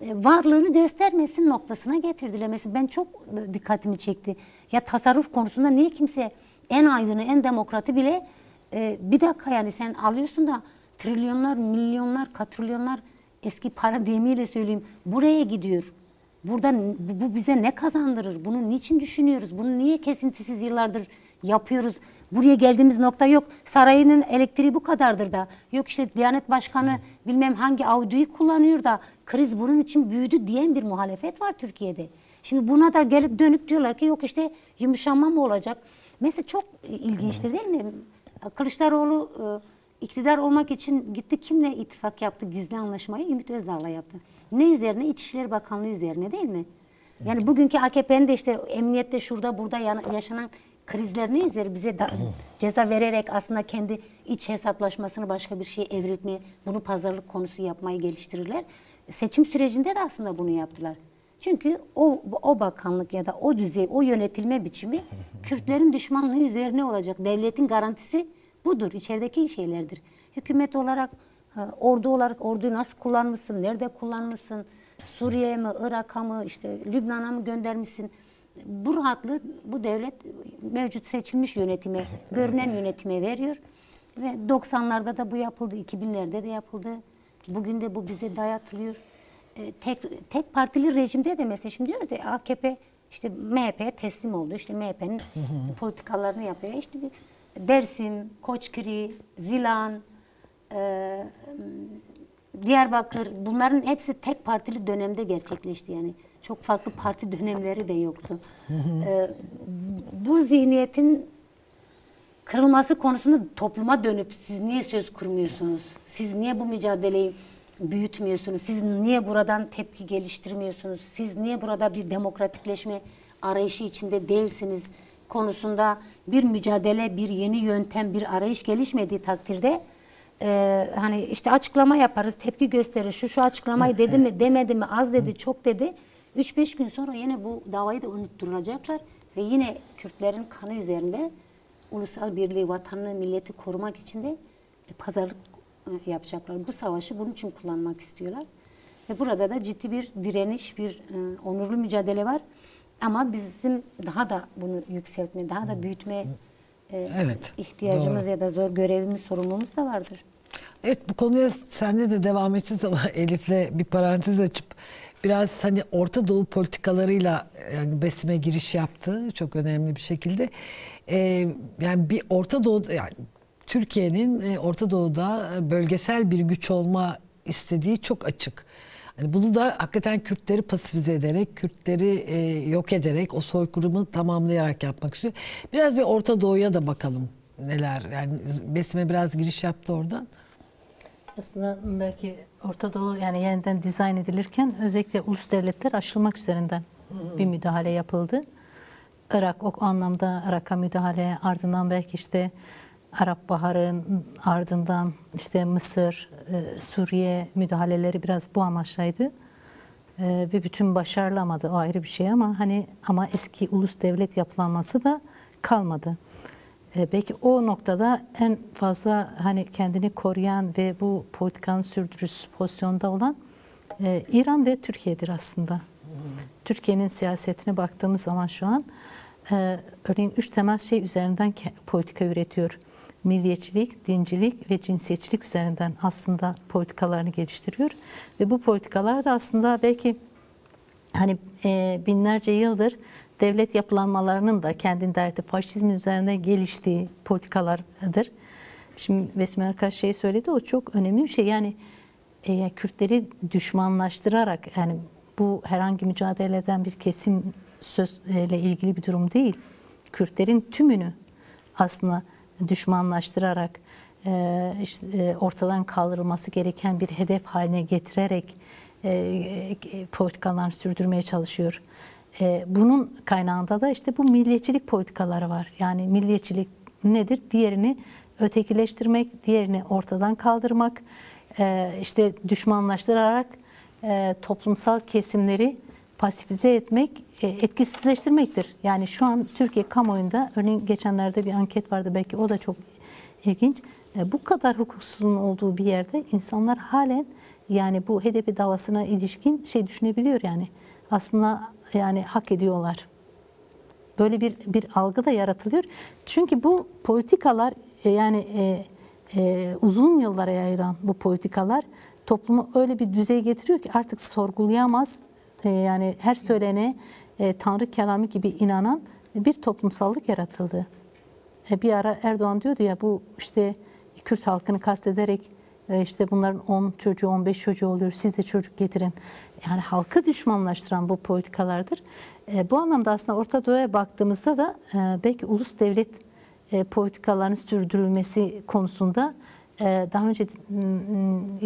varlığını göstermesin noktasına getirdiler. Mesela ben çok dikkatimi çekti. Ya tasarruf konusunda niye kimse, en aydını, en demokratı bile bir dakika yani sen alıyorsun da trilyonlar, milyonlar, katrilyonlar eski para deyimiyle söyleyeyim buraya gidiyor. Burada bu bize ne kazandırır? Bunu niçin düşünüyoruz? Bunu niye kesintisiz yıllardır yapıyoruz? Buraya geldiğimiz nokta yok. Sarayının elektriği bu kadardır da. Yok işte Diyanet Başkanı bilmem hangi Audi'yi kullanıyor da kriz bunun için büyüdü diyen bir muhalefet var Türkiye'de. Şimdi buna da gelip dönüp diyorlar ki yok işte yumuşama mı olacak? Mesela çok ilginçtir değil mi? Kılıçdaroğlu iktidar olmak için gitti, kimle ittifak yaptı, gizli anlaşmayı? Ümit Özdağ'la yaptı. Ne üzerine? İçişleri Bakanlığı üzerine değil mi? Yani bugünkü AKP'nin de işte emniyette şurada burada yaşanan krizler ne üzeri? Bize ceza vererek aslında kendi iç hesaplaşmasını başka bir şeye evriltmeye, bunu pazarlık konusu yapmayı geliştirirler. Seçim sürecinde de aslında bunu yaptılar. Çünkü o bakanlık ya da o düzey, o yönetilme biçimi Kürtlerin düşmanlığı üzerine olacak. Devletin garantisi budur, içerideki şeylerdir. Hükümet olarak, ordu olarak orduyu nasıl kullanmışsın, nerede kullanmışsın, Suriye'ye mi, Irak'a mı, işte Lübnan'a mı göndermişsin? Bu rahatlığı bu devlet mevcut seçilmiş yönetime, görünen yönetime veriyor. Ve 90'larda da bu yapıldı, 2000'lerde de yapıldı. Bugün de bu bize dayatılıyor. Tek partili rejimde de mesela şimdi diyoruz ya AKP işte MHP'ye teslim oldu. İşte MHP'nin politikalarını yapıyor. İşte Dersim, Koçkiri, Zilan, Diyarbakır, bunların hepsi tek partili dönemde gerçekleşti yani. Çok farklı parti dönemleri de yoktu. Bu zihniyetin kırılması konusunda topluma dönüp siz niye söz kurmuyorsunuz? Siz niye bu mücadeleyi büyütmüyorsunuz? Siz niye buradan tepki geliştirmiyorsunuz? Siz niye burada bir demokratikleşme arayışı içinde değilsiniz konusunda bir mücadele, bir yeni yöntem, bir arayış gelişmediği takdirde hani işte açıklama yaparız, tepki gösterir, şu açıklamayı dedi mi, demedi mi, az dedi, çok dedi. 3-5 gün sonra yine bu davayı da unutturacaklar ve yine Kürtlerin kanı üzerinde ulusal birliği, vatanını, milleti korumak için de pazarlık yapacaklar. Bu savaşı bunun için kullanmak istiyorlar. Ve burada da ciddi bir direniş, bir onurlu mücadele var. Ama bizim daha da bunu yükseltme, daha da büyütme ihtiyacımız doğru. Ya da zor görevimiz, sorumluluğumuz da vardır. Evet, bu konuya senle de devam edeceğiz ama Elif'le bir parantez açıp biraz hani Orta Doğu politikalarıyla yani BESİM'e giriş yaptı çok önemli bir şekilde. Yani bir Orta Doğu, yani Türkiye'nin Orta Doğu'da bölgesel bir güç olma istediği çok açık. Yani bunu da hakikaten Kürtleri pasifize ederek, Kürtleri yok ederek, o soykırımı tamamlayarak yapmak istiyor. Biraz bir Orta Doğu'ya da bakalım neler. Yani BESİM'e biraz giriş yaptı oradan. Aslında belki Orta Doğu yani yeniden dizayn edilirken özellikle ulus devletler aşılmak üzerinden bir müdahale yapıldı. Irak o anlamda, Irak'a müdahale, ardından belki işte Arap Baharı'nın ardından işte Mısır, Suriye müdahaleleri biraz bu amaçlaydı. Ve bütün başarılamadı, o ayrı bir şey, ama hani ama eski ulus devlet yapılanması da kalmadı. Belki o noktada en fazla hani kendini koruyan ve bu politikanın sürdürücüsü pozisyonda olan İran ve Türkiye'dir aslında. Türkiye'nin siyasetine baktığımız zaman şu an örneğin 3 temel şey üzerinden politika üretiyor. Milliyetçilik, dincilik ve cinsiyetçilik üzerinden aslında politikalarını geliştiriyor. Ve bu politikalar da aslında belki hani binlerce yıldır devlet yapılanmalarının da kendinde artık faşizmin üzerine geliştiği politikalardır. Şimdi Vesime Erkaş şey söyledi, o çok önemli bir şey. Yani Kürtleri düşmanlaştırarak, yani bu herhangi mücadele eden bir kesim sözle ilgili bir durum değil. Kürtlerin tümünü aslında düşmanlaştırarak, işte ortadan kaldırılması gereken bir hedef haline getirerek politikalarını sürdürmeye çalışıyor. Bunun kaynağında da işte bu milliyetçilik politikaları var. Yani milliyetçilik nedir? Diğerini ötekileştirmek, diğerini ortadan kaldırmak, işte düşmanlaştırarak toplumsal kesimleri pasifize etmek, etkisizleştirmektir. Yani şu an Türkiye kamuoyunda, örneğin geçenlerde bir anket vardı, belki o da çok ilginç. Bu kadar hukuksuzluğun olduğu bir yerde insanlar halen yani bu HDP davasına ilişkin şey düşünebiliyor yani. Aslında yani hak ediyorlar. Böyle bir algı da yaratılıyor. Çünkü bu politikalar yani uzun yıllara yayılan bu politikalar toplumu öyle bir düzeye getiriyor ki artık sorgulayamaz. Yani her söylene Tanrı kelamı gibi inanan bir toplumsallık yaratıldı. Bir ara Erdoğan diyordu ya, bu işte Kürt halkını kastederek işte bunların 10 çocuğu, 15 çocuğu oluyor, siz de çocuk getirin. Yani halkı düşmanlaştıran bu politikalardır. Bu anlamda aslında Orta Doğu'ya baktığımızda da belki ulus devlet politikalarının sürdürülmesi konusunda daha önce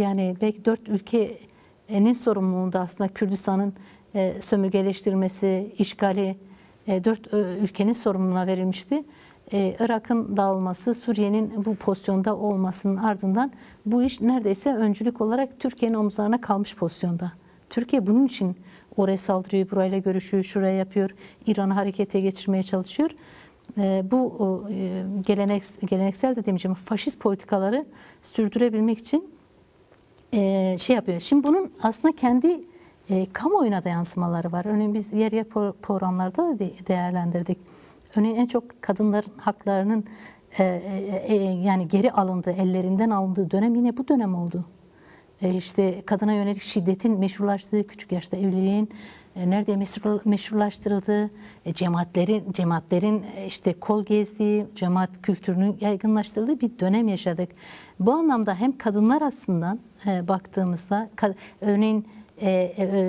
yani belki 4 ülkenin sorumluluğunda aslında Kürdistan'ın sömürgeleştirilmesi, işgali 4 ülkenin sorumluluğuna verilmişti. Irak'ın dağılması, Suriye'nin bu pozisyonda olmasının ardından bu iş neredeyse öncülük olarak Türkiye'nin omuzlarına kalmış pozisyonda. Türkiye bunun için oraya saldırıyor, burayla görüşüyor, şuraya yapıyor, İran'ı harekete geçirmeye çalışıyor. Bu geleneksel de demeyeceğim, faşist politikaları sürdürebilmek için şey yapıyor. Şimdi bunun aslında kendi kamuoyuna da yansımaları var. Örneğin biz yer yer programlarda da değerlendirdik. Örneğin en çok kadınların haklarının yani geri alındığı, ellerinden alındığı dönem yine bu dönem oldu. İşte kadına yönelik şiddetin meşrulaştığı, küçük yaşta evliliğin nerede meşrulaştırıldığı, cemaatlerin işte kol gezdiği, cemaat kültürünün yaygınlaştırıldığı bir dönem yaşadık. Bu anlamda hem kadınlar aslında baktığımızda, örneğin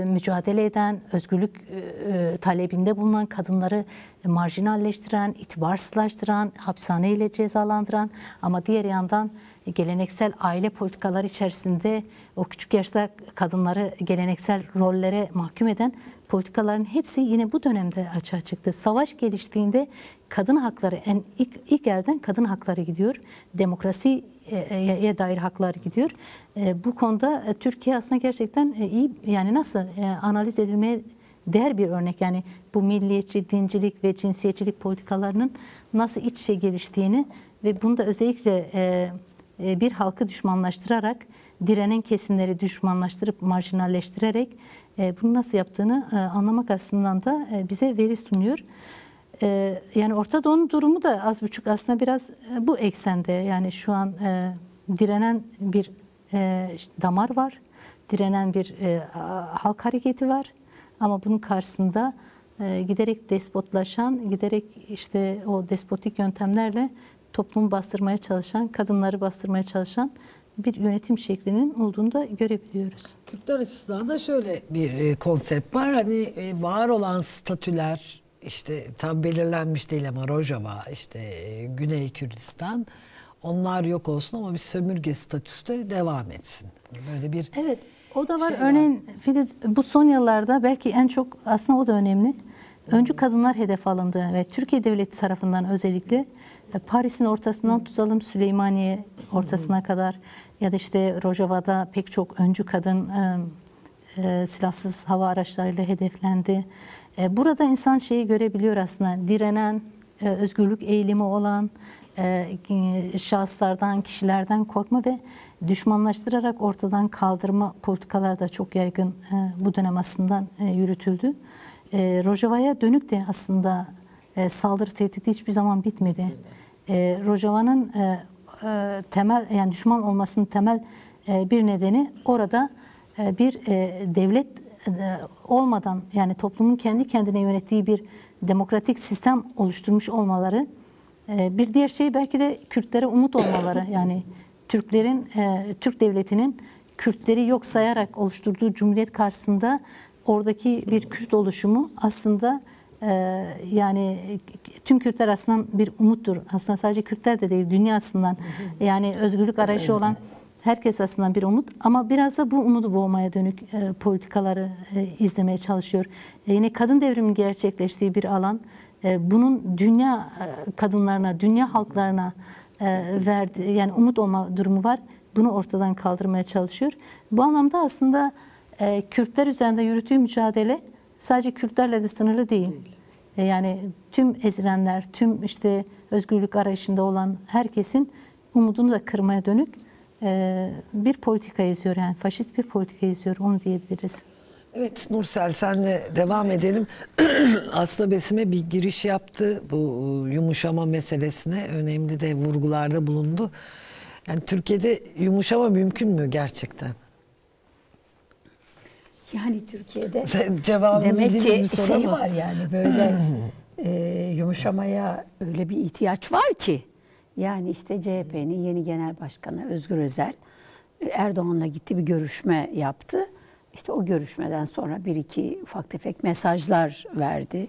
mücadele eden, özgürlük talebinde bulunan kadınları marjinalleştiren, itibarsızlaştıran, hapishaneyle cezalandıran, ama diğer yandan geleneksel aile politikaları içerisinde o küçük yaşta kadınları geleneksel rollere mahkum eden politikaların hepsi yine bu dönemde açığa çıktı. Savaş geliştiğinde kadın hakları en ilk elden kadın hakları gidiyor. Demokrasiye dair haklar gidiyor. Bu konuda Türkiye aslında gerçekten iyi, yani nasıl analiz edilmeye değer bir örnek. Yani bu milliyetçi, dincilik ve cinsiyetçilik politikalarının nasıl iç içe geliştiğini ve bunu da özellikle bir halkı düşmanlaştırarak, direnen kesimleri düşmanlaştırıp marjinalleştirerek bunu nasıl yaptığını anlamak aslında da bize veri sunuyor. Yani Orta Doğu'nun durumu da az buçuk aslında biraz bu eksende. Yani şu an direnen bir damar var. direnen bir halk hareketi var. Ama bunun karşısında giderek despotlaşan, giderek işte o despotik yöntemlerle toplumu bastırmaya çalışan, kadınları bastırmaya çalışan bir yönetim şeklinin olduğunu da görebiliyoruz. Kürtler açısından da şöyle bir konsept var. Hani var olan statüler işte tam belirlenmiş değil ama Rojava, işte Güney Kürdistan, onlar yok olsun ama bir sömürge statüsü de devam etsin. Böyle bir evet, o da var. Şey örneğin var. Filiz, bu son yıllarda belki en çok aslında o da önemli. Öncü kadınlar hedef alındı ve Türkiye Devleti tarafından özellikle Paris'in ortasından tutalım Süleymaniye ortasına kadar ya da işte Rojava'da pek çok öncü kadın silahsız hava araçlarıyla hedeflendi. Burada insan şeyi görebiliyor aslında, direnen, özgürlük eğilimi olan şahıslardan, kişilerden korkma ve düşmanlaştırarak ortadan kaldırma politikalar da çok yaygın bu dönem aslında yürütüldü. Rojava'ya dönük de aslında saldırı tehdidi hiçbir zaman bitmedi. Rojava'nın temel, yani düşman olmasının temel bir nedeni orada bir devlet olmadan, yani toplumun kendi kendine yönettiği bir demokratik sistem oluşturmuş olmaları. Bir diğer şey belki de Kürtlere umut olmaları. Yani Türklerin, Türk devletinin Kürtleri yok sayarak oluşturduğu cumhuriyet karşısında oradaki bir Kürt oluşumu aslında yani tüm Kürtler aslında bir umuttur. Aslında sadece Kürtler de değil, dünya aslında, yani özgürlük arayışı olan herkes aslında bir umut. Ama biraz da bu umudu boğmaya dönük politikaları izlemeye çalışıyor. Yine kadın devriminin gerçekleştiği bir alan. Bunun dünya kadınlarına, dünya halklarına verdiği, yani umut olma durumu var. Bunu ortadan kaldırmaya çalışıyor. Bu anlamda aslında Kürtler üzerinde yürüttüğü mücadele sadece Kürtlerle de sınırlı değil. Yani tüm ezilenler, tüm işte özgürlük arayışında olan herkesin umudunu da kırmaya dönük bir politika izliyor. Yani faşist bir politika izliyor, onu diyebiliriz. Evet Nursel, senle devam edelim. Aslı Besim'e bir giriş yaptı. Bu yumuşama meselesine önemli de vurgularda bulundu. Yani Türkiye'de yumuşama mümkün mü gerçekten? Yani Türkiye'de demek ki şey var, yani böyle yumuşamaya öyle bir ihtiyaç var ki. Yani işte CHP'nin yeni genel başkanı Özgür Özel Erdoğan'la gitti, bir görüşme yaptı. İşte o görüşmeden sonra bir iki ufak tefek mesajlar verdi.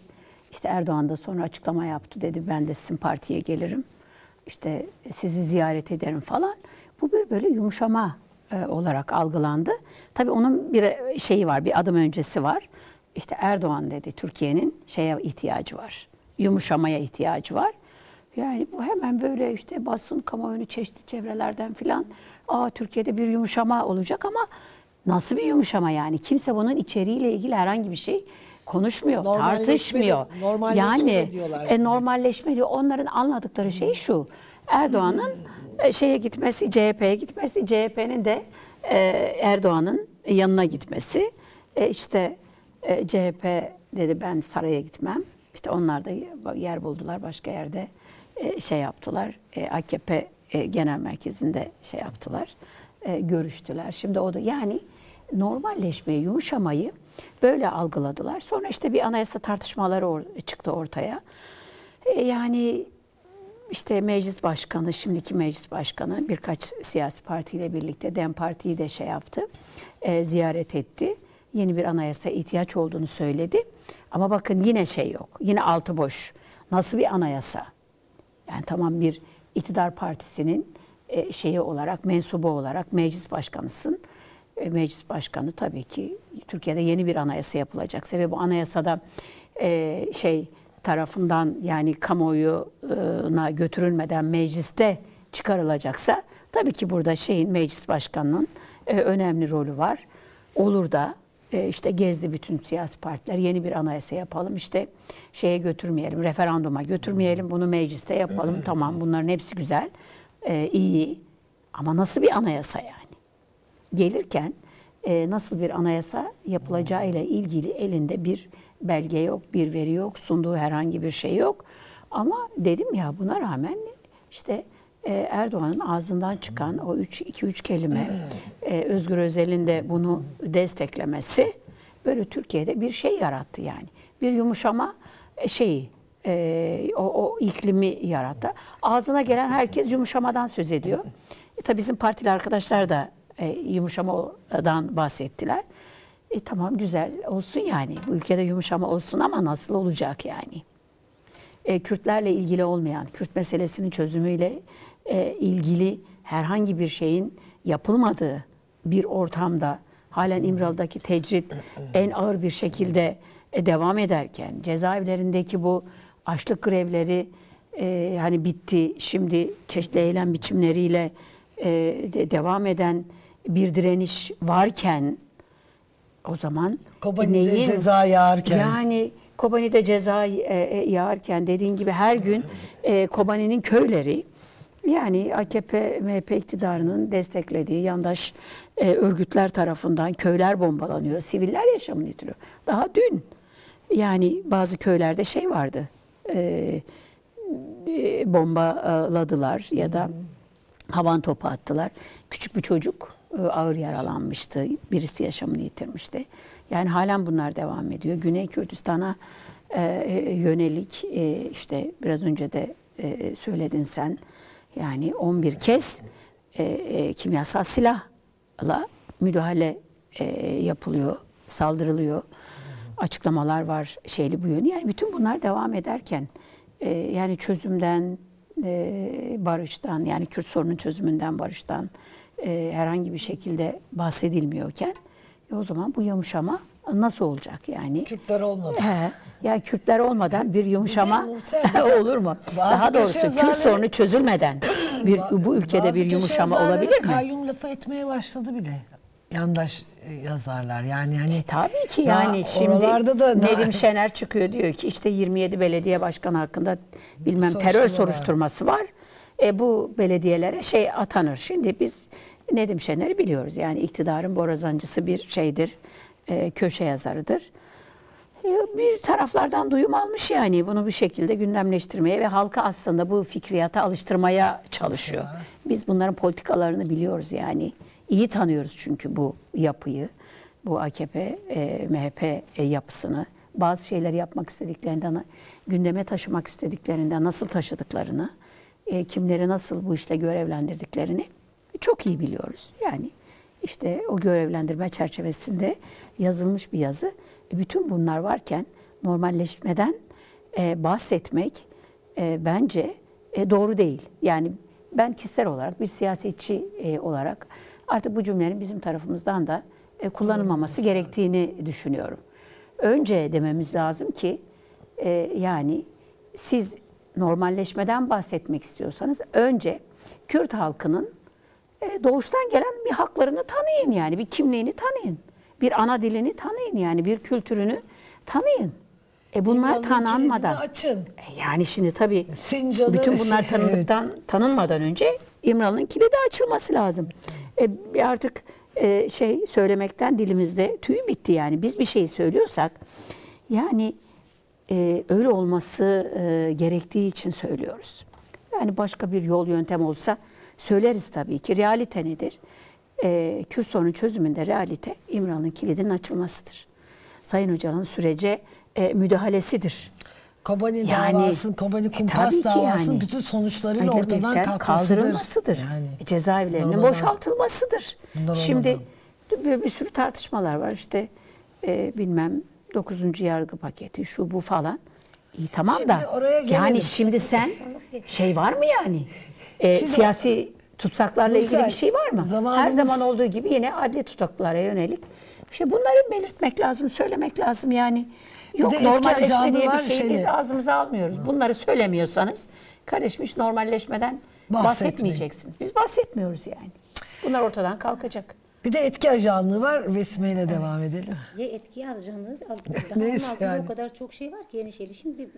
İşte Erdoğan da sonra açıklama yaptı, dedi ben de sizin partiye gelirim. İşte sizi ziyaret ederim falan. Bu bir böyle yumuşama olarak algılandı. Tabii onun bir şeyi var, bir adım öncesi var. İşte Erdoğan dedi Türkiye'nin şeye ihtiyacı var. Yumuşamaya ihtiyacı var. Yani bu hemen böyle işte basın, kamuoyunu çeşitli çevrelerden filan, aa Türkiye'de bir yumuşama olacak ama nasıl bir yumuşama yani? Kimse bunun içeriğiyle ilgili herhangi bir şey konuşmuyor, tartışmıyor. Normalleşme yani, diyorlar. Normalleşme diyor. Onların anladıkları şey şu. Erdoğan'ın şeye gitmesi, CHP'ye gitmesi, CHP'nin de Erdoğan'ın yanına gitmesi. İşte CHP dedi ben saraya gitmem. İşte onlar da yer buldular, başka yerde şey yaptılar. AKP Genel Merkezi'nde şey yaptılar. Görüştüler. Şimdi o da yani normalleşmeyi, yumuşamayı böyle algıladılar. Sonra işte bir anayasa tartışmaları çıktı ortaya. Yani işte meclis başkanı, şimdiki meclis başkanı birkaç siyasi partiyle birlikte DEM Parti'yi de şey yaptı, ziyaret etti. Yeni bir anayasaya ihtiyaç olduğunu söyledi. Ama bakın yine şey yok. Yine altı boş. Nasıl bir anayasa? Yani tamam, bir iktidar partisinin şeyi olarak, mensubu olarak meclis başkanısın. Meclis başkanı tabii ki Türkiye'de yeni bir anayasa yapılacak. Sebebi bu anayasada şey tarafından, yani kamuoyuna götürülmeden mecliste çıkarılacaksa tabii ki burada şeyin, meclis başkanının önemli rolü var. Olur da işte gezdi bütün siyasi partiler, yeni bir anayasa yapalım, işte şeye götürmeyelim, referanduma götürmeyelim, bunu mecliste yapalım. Tamam, bunların hepsi güzel. İyi ama nasıl bir anayasa yani? Gelirken nasıl bir anayasa yapılacağı ile ilgili elinde bir belge yok, bir veri yok, sunduğu herhangi bir şey yok. Ama dedim ya, buna rağmen işte Erdoğan'ın ağzından çıkan o 2-3 kelime, Özgür Özel'in de bunu desteklemesi böyle Türkiye'de bir şey yarattı yani. Bir yumuşama şeyi, o iklimi yarattı. Ağzına gelen herkes yumuşamadan söz ediyor. Tabii bizim partili arkadaşlar da yumuşamadan bahsettiler. Tamam, güzel olsun yani. Bu ülkede yumuşama olsun ama nasıl olacak yani? Kürtlerle ilgili olmayan, Kürt meselesinin çözümüyle ilgili herhangi bir şeyin yapılmadığı bir ortamda halen İmralı'daki tecrit en ağır bir şekilde devam ederken, cezaevlerindeki bu açlık grevleri hani bitti, şimdi çeşitli eylem biçimleriyle devam eden bir direniş varken, o zaman Kobani'de neyin, ceza yağarken, yani Kobani'de ceza yağarken, dediğin gibi her gün Kobani'nin köyleri, yani AKP, MHP iktidarının desteklediği yandaş örgütler tarafından köyler bombalanıyor. Siviller yaşamını yitiriyor. Daha dün yani bazı köylerde şey vardı, bombaladılar ya da havan topu attılar. Küçük bir çocuk ağır yaralanmıştı. Birisi yaşamını yitirmişti. Yani halen bunlar devam ediyor. Güney Kürdistan'a yönelik işte biraz önce de söyledin sen. Yani 11 kez kimyasal silahla müdahale yapılıyor, saldırılıyor. Açıklamalar var şeyli bu yönü. Yani bütün bunlar devam ederken yani çözümden, barıştan, yani Kürt sorunun çözümünden, barıştan herhangi bir şekilde bahsedilmiyorken o zaman bu yumuşama nasıl olacak yani? Kürtler olmadan. Yani Kürtler olmadan bir yumuşama olur mu? Daha doğrusu Kürt sorunu çözülmeden bu ülkede bir yumuşama olabilir mi? Kayyum lafı etmeye başladı bile. Yandaş yazarlar yani, hani tabii ki yani şimdi da Nedim Şener çıkıyor, diyor ki işte 27 belediye başkanı hakkında bilmem terör soruşturması var. Bu belediyelere şey atanır. Şimdi biz Nedim Şener'i biliyoruz. Yani iktidarın borazancısı bir şeydir. Köşe yazarıdır. Bir taraflardan duyum almış yani. Bunu bir şekilde gündemleştirmeye ve halka aslında bu fikriyata alıştırmaya çalışıyor. Biz bunların politikalarını biliyoruz yani. İyi tanıyoruz çünkü bu yapıyı. Bu AKP, MHP yapısını. Bazı şeyleri yapmak istediklerinden, gündeme taşımak istediklerinden nasıl taşıdıklarını, kimleri nasıl bu işle görevlendirdiklerini çok iyi biliyoruz. Yani işte o görevlendirme çerçevesinde yazılmış bir yazı. Bütün bunlar varken normalleşmeden bahsetmek bence doğru değil. Yani ben kişisel olarak, bir siyasetçi olarak artık bu cümlenin bizim tarafımızdan da kullanılmaması gerektiğini düşünüyorum. Önce dememiz lazım ki yani siz normalleşmeden bahsetmek istiyorsanız önce Kürt halkının doğuştan gelen bir haklarını tanıyın yani, bir kimliğini tanıyın, bir ana dilini tanıyın yani, bir kültürünü tanıyın. Bunlar tanınmadan, yani şimdi tabii Sincan'da bütün bunlar tanınmadan önce İmralı'nın kilidi açılması lazım. Artık şey söylemekten dilimizde tüy bitti yani. Biz bir şey söylüyorsak yani öyle olması gerektiği için söylüyoruz. Yani başka bir yol, yöntem olsa söyleriz tabii ki. Realite nedir? Kürt sorunun çözümünde realite İmralı'nın kilidinin açılmasıdır. Sayın Öcalan'ın sürece müdahalesidir. Kobani yani, davasının, Kobani Kumpas davasının yani, bütün sonuçlarıyla ortadan kaldırılmasıdır. Yani, cezaevlerinin boşaltılmasıdır. Şimdi bir sürü tartışmalar var işte bilmem 9. yargı paketi, şu bu falan. İyi tamam şimdi da yani şimdi sen şey var mı yani? Siyasi tutsaklarla ilgili bir şey var mı? Her zaman olduğu gibi yine adli tutaklara yönelik. İşte bunları belirtmek lazım, söylemek lazım yani. Yok, normalleşme diye bir şeyi biz ağzımıza almıyoruz. Ha. Bunları söylemiyorsanız kardeşim hiç normalleşmeden bahsetmeyeceksiniz. Biz bahsetmiyoruz yani. Bunlar ortadan kalkacak. Bir de etki ajanlığı var. Vesimeyle devam edelim. Ya etki ajanlığı da yani, o kadar çok şey var ki yeni şeyli. Şimdi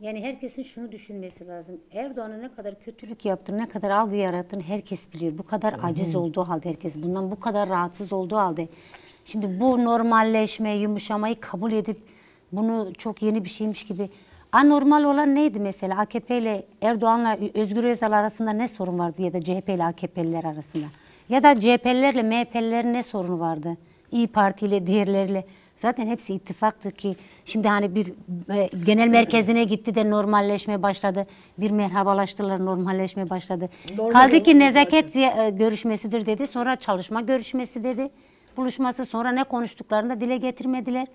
yani herkesin şunu düşünmesi lazım. Erdoğan'a ne kadar kötülük yaptığını, ne kadar algı yarattığını herkes biliyor. Bu kadar aciz olduğu halde herkes. Bundan bu kadar rahatsız olduğu halde. Şimdi bu normalleşme, yumuşamayı kabul edip bunu çok yeni bir şeymiş gibi Anormal olan neydi mesela? AKP ile Erdoğan'la Özgür Özel arasında ne sorun vardı, ya da CHP ile AKP'liler arasında? Ya da CHP'lilerle MHP'lilerin ne sorunu vardı? İYİ Parti ile diğerleriyle. Zaten hepsi ittifaktı ki şimdi hani bir genel merkezine gitti de normalleşme başladı. Bir merhabalaştılar, normalleşme başladı. Normal kaldı ki nezaket görüşmesidir dedi. Sonra çalışma görüşmesi dedi. Buluşması, sonra ne konuştuklarını da dile getirmediler.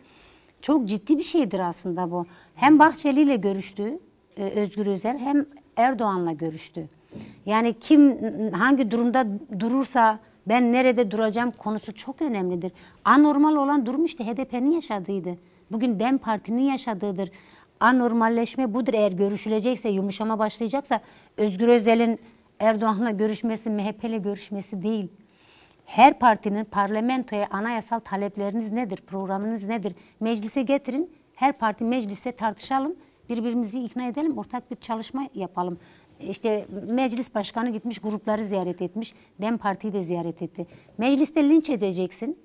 Çok ciddi bir şeydir aslında bu. Hem Bahçeli ile görüştü Özgür Özel, hem Erdoğan'la görüştü. Yani kim hangi durumda durursa ben nerede duracağım konusu çok önemlidir. Anormal olan durum işte HDP'nin yaşadığıydı. Bugün DEM Parti'nin yaşadığıdır. Anormalleşme budur. Eğer görüşülecekse, yumuşama başlayacaksa Özgür Özel'in Erdoğan'la görüşmesi, MHP'yle görüşmesi değil. Her partinin parlamentoya anayasal talepleriniz nedir, programınız nedir? Meclise getirin, her parti mecliste tartışalım, birbirimizi ikna edelim, ortak bir çalışma yapalım. İşte meclis başkanı gitmiş, grupları ziyaret etmiş, DEM Parti'yi de ziyaret etti. Mecliste linç edeceksin,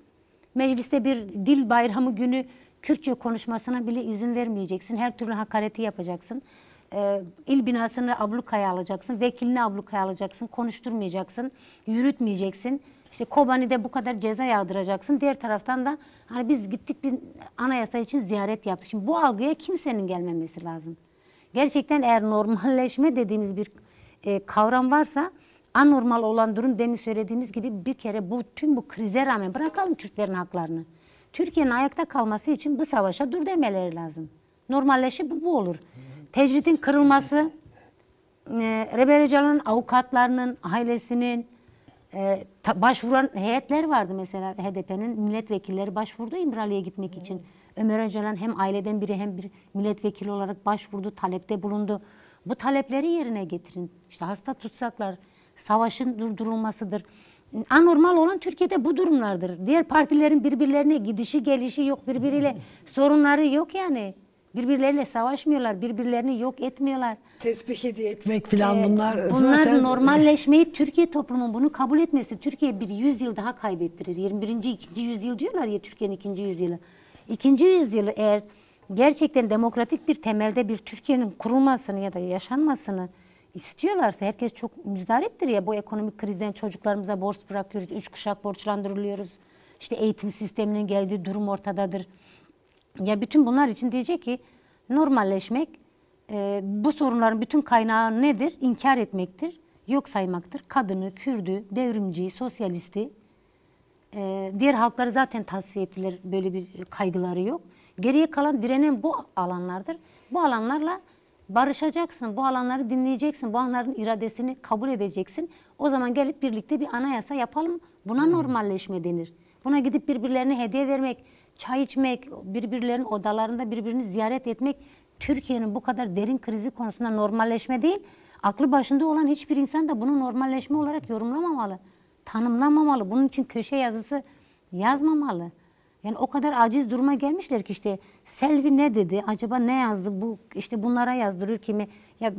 mecliste bir dil bayramı günü Kürtçe konuşmasına bile izin vermeyeceksin, her türlü hakareti yapacaksın. İl binasını ablukaya alacaksın, vekilini ablukaya alacaksın, konuşturmayacaksın, yürütmeyeceksin. İşte Kobani'de bu kadar ceza yağdıracaksın. Diğer taraftan da hani biz gittik bir anayasa için ziyaret yaptık. Şimdi bu algıya kimsenin gelmemesi lazım. Gerçekten eğer normalleşme dediğimiz bir kavram varsa, anormal olan durum demin söylediğimiz gibi bir kere bu tüm bu krize rağmen bırakalım Kürtlerin haklarını. Türkiye'nin ayakta kalması için bu savaşa dur demeleri lazım. Normalleşip bu olur. Tecridin kırılması, Rebel Öcalan'ın avukatlarının, ailesinin, başvuran heyetler vardı mesela. HDP'nin milletvekilleri başvurdu İmralı'ya gitmek için. Ömer Öcalan hem aileden biri hem bir milletvekili olarak başvurdu, talepte bulundu. Bu talepleri yerine getirin. İşte hasta tutsaklar, savaşın durdurulmasıdır. Anormal olan Türkiye'de bu durumlardır. Diğer partilerin birbirlerine gidişi gelişi yok, birbiriyle sorunları yok yani. Birbirleriyle savaşmıyorlar, birbirlerini yok etmiyorlar. Tesbih hediye etmek falan bunlar zaten... normalleşmeyi Türkiye toplumunun bunu kabul etmesi Türkiye bir yüzyıl daha kaybettirir. 21. yüzyıl diyorlar ya, Türkiye'nin 2. yüzyılı. 2. yüzyılı eğer gerçekten demokratik bir temelde bir Türkiye'nin kurulmasını ya da yaşanmasını istiyorlarsa, herkes çok müzdariptir ya, bu ekonomik krizden çocuklarımıza borç bırakıyoruz, 3 kuşak borçlandırılıyoruz. İşte eğitim sisteminin geldiği durum ortadadır. Ya bütün bunlar için diyecek ki normalleşmek bu sorunların bütün kaynağı nedir? İnkar etmektir, yok saymaktır. Kadını, Kürdü, devrimciyi, sosyalisti, diğer halkları zaten tasfiye ettiler, böyle bir kaygıları yok. Geriye kalan, direnen bu alanlardır. Bu alanlarla barışacaksın, bu alanları dinleyeceksin, bu alanların iradesini kabul edeceksin. O zaman gelip birlikte bir anayasa yapalım. Buna normalleşme denir. Buna gidip birbirlerine hediye vermek, çay içmek, birbirlerinin odalarında birbirini ziyaret etmek, Türkiye'nin bu kadar derin krizi konusunda normalleşme değil, aklı başında olan hiçbir insan da bunu normalleşme olarak yorumlamamalı, tanımlamamalı, bunun için köşe yazısı yazmamalı. Yani o kadar aciz duruma gelmişler ki işte Selvi ne dedi, acaba ne yazdı, bu işte bunlara yazdırır kimi? Ya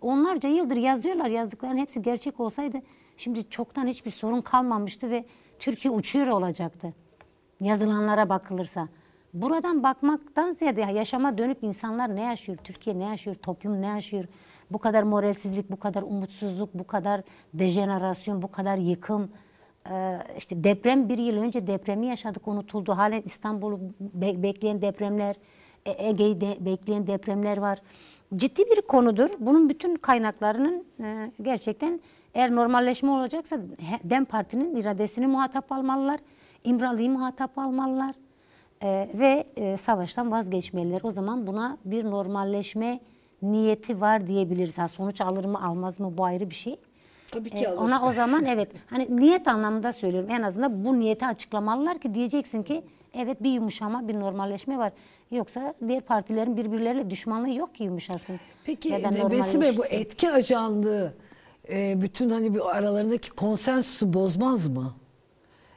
onlarca yıldır yazıyorlar, yazdıkların hepsi gerçek olsaydı şimdi çoktan hiçbir sorun kalmamıştı ve Türkiye uçuyor olacaktı. Yazılanlara bakılırsa. Buradan bakmaktan ziyade yaşama dönüp insanlar ne yaşıyor, Türkiye ne yaşıyor, toplum ne yaşıyor? Bu kadar moralsizlik, bu kadar umutsuzluk, bu kadar dejenerasyon, bu kadar yıkım. İşte deprem, bir yıl önce depremi yaşadık, unutuldu. Halen İstanbul'u bekleyen depremler, Ege'yi bekleyen depremler var. Ciddi bir konudur. Bunun bütün kaynaklarının gerçekten, eğer normalleşme olacaksa DEM Parti'nin iradesini muhatap almalılar. İmralı'yı muhatap almalılar ve savaştan vazgeçmeliler. O zaman buna bir normalleşme niyeti var diyebiliriz. Ha, sonuç alır mı almaz mı bu ayrı bir şey. Tabii ki alır. Ona o zaman evet, hani niyet anlamında söylüyorum. En azından bu niyeti açıklamalılar ki diyeceksin ki evet, bir yumuşama, bir normalleşme var. Yoksa diğer partilerin birbirleriyle düşmanlığı yok ki yumuşasın. Peki Nebesi Bey, bu etki ajanlığı bütün hani bir aralarındaki konsensusu bozmaz mı?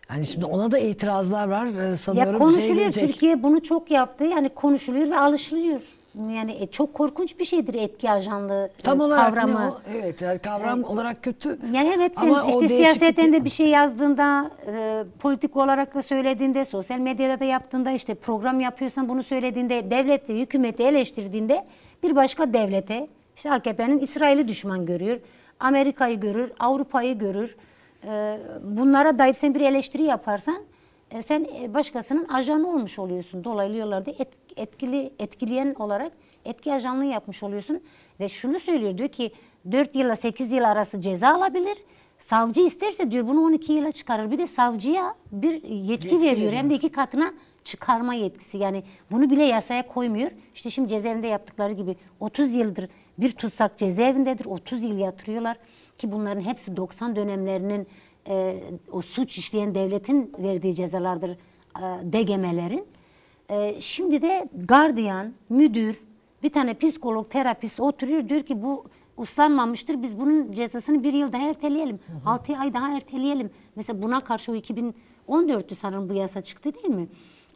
Yani şimdi ona da itirazlar var sanıyorum. Ya konuşuluyor, Türkiye bunu çok yaptı. Yani konuşuluyor ve alışılıyor. Yani çok korkunç bir şeydir etki ajanlığı kavramı. Evet, yani kavram olarak kötü. Yani evet, sen işte siyaseten de bir şey yazdığında, politik olarak da söylediğinde, sosyal medyada da yaptığında, işte program yapıyorsan bunu söylediğinde, devleti, hükümeti eleştirdiğinde bir başka devlete, işte AKP'nin İsrail'i düşman görür, Amerika'yı görür, Avrupa'yı görür. Bunlara dair sen bir eleştiri yaparsan sen başkasının ajanı olmuş oluyorsun. Dolaylı yollarda etkileyen olarak etki ajanlığı yapmış oluyorsun. Ve şunu söylüyor, diyor ki 4 yıla 8 yıl arası ceza alabilir. Savcı isterse diyor bunu 12 yıla çıkarır. Bir de savcıya bir yetki veriyor. Hem de 2 katına çıkarma yetkisi. Yani bunu bile yasaya koymuyor. İşte şimdi cezaevinde yaptıkları gibi 30 yıldır bir tutsak cezaevindedir. 30 yıl yatırıyorlar ki bunların hepsi 90 dönemlerinin o suç işleyen devletin verdiği cezalardır, degemelerin. Şimdi de gardiyan, müdür, bir tane psikolog, terapist oturuyor, diyor ki bu uslanmamıştır, biz bunun cezasını 1 yıl daha erteleyelim, 6 ay daha erteleyelim. Mesela buna karşı o 2014'tü sanırım bu yasa çıktı değil mi?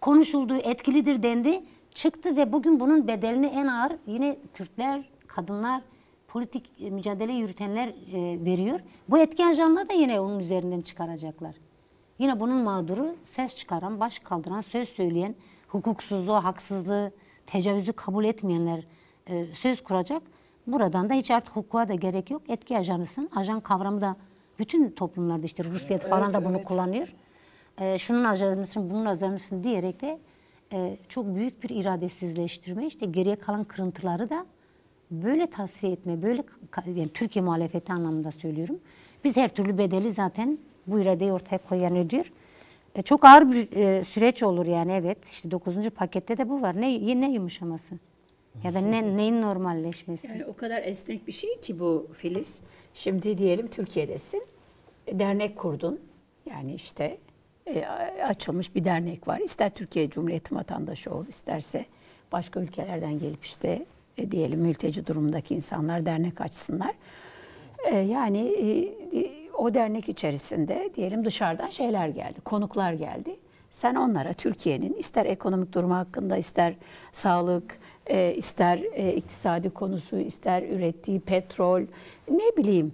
Konuşuldu, etkilidir dendi, çıktı ve bugün bunun bedelini en ağır yine Kürtler, kadınlar, politik mücadele yürütenler veriyor. Bu etki ajanlığı da yine onun üzerinden çıkaracaklar. Yine bunun mağduru ses çıkaran, baş kaldıran, söz söyleyen, hukuksuzluğu, haksızlığı, tecavüzü kabul etmeyenler söz kuracak. Buradan da hiç artık hukuka da gerek yok. Etki ajanısın. Ajan kavramı da bütün toplumlarda, işte Rusya falan da bunu kullanıyor. Şunun ajanısın, bunun ajanısın diyerek de çok büyük bir iradesizleştirme. İşte geriye kalan kırıntıları da böyle tasfiye etme, böyle, yani Türkiye muhalefeti anlamında söylüyorum. Biz her türlü bedeli zaten bu iradeyi ortaya koyan ödüyor. Çok ağır bir süreç olur yani, evet. İşte 9. pakette de bu var. Ne yumuşaması? Ya da neyin normalleşmesi? Yani o kadar esnek bir şey ki bu, Filiz. Şimdi diyelim Türkiye'desin. Dernek kurdun. Yani işte açılmış bir dernek var. İster Türkiye Cumhuriyeti vatandaşı ol, isterse başka ülkelerden gelip işte diyelim mülteci durumdaki insanlar dernek açsınlar. Yani o dernek içerisinde diyelim dışarıdan şeyler geldi, konuklar geldi. Sen onlara Türkiye'nin ister ekonomik durumu hakkında, ister sağlık, ister iktisadi konusu, ister ürettiği petrol, ne bileyim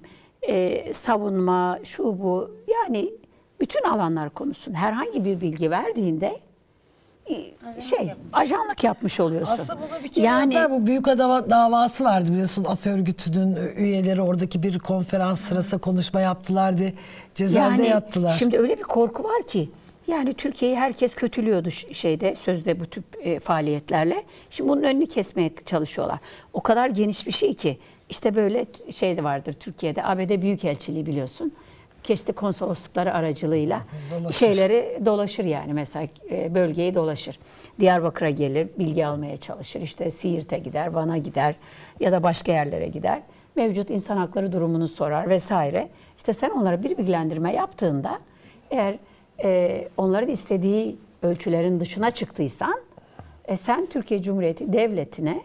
savunma, şu bu, yani bütün alanlar konusunda herhangi bir bilgi verdiğinde ajanlık yapmış oluyorsun. Aslında buna bir kere bu Büyükada davası vardı biliyorsun. Af örgütünün üyeleri oradaki bir konferans sırasında konuşma yaptılar diye cezaevinde yattılar. Şimdi öyle bir korku var ki yani Türkiye'yi herkes kötülüyordu sözde bu tip faaliyetlerle. Şimdi bunun önünü kesmeye çalışıyorlar. O kadar geniş bir şey ki işte böyle şey de vardır Türkiye'de. ABD Büyükelçiliği biliyorsun. Keşke konsoloslukları aracılığıyla dolaşır yani, mesela bölgeyi dolaşır. Diyarbakır'a gelir, bilgi almaya çalışır. İşte Siirt'e gider, Van'a gider ya da başka yerlere gider. Mevcut insan hakları durumunu sorar vesaire. İşte sen onlara bir bilgilendirme yaptığında, eğer onların istediği ölçülerin dışına çıktıysan sen Türkiye Cumhuriyeti Devleti'ne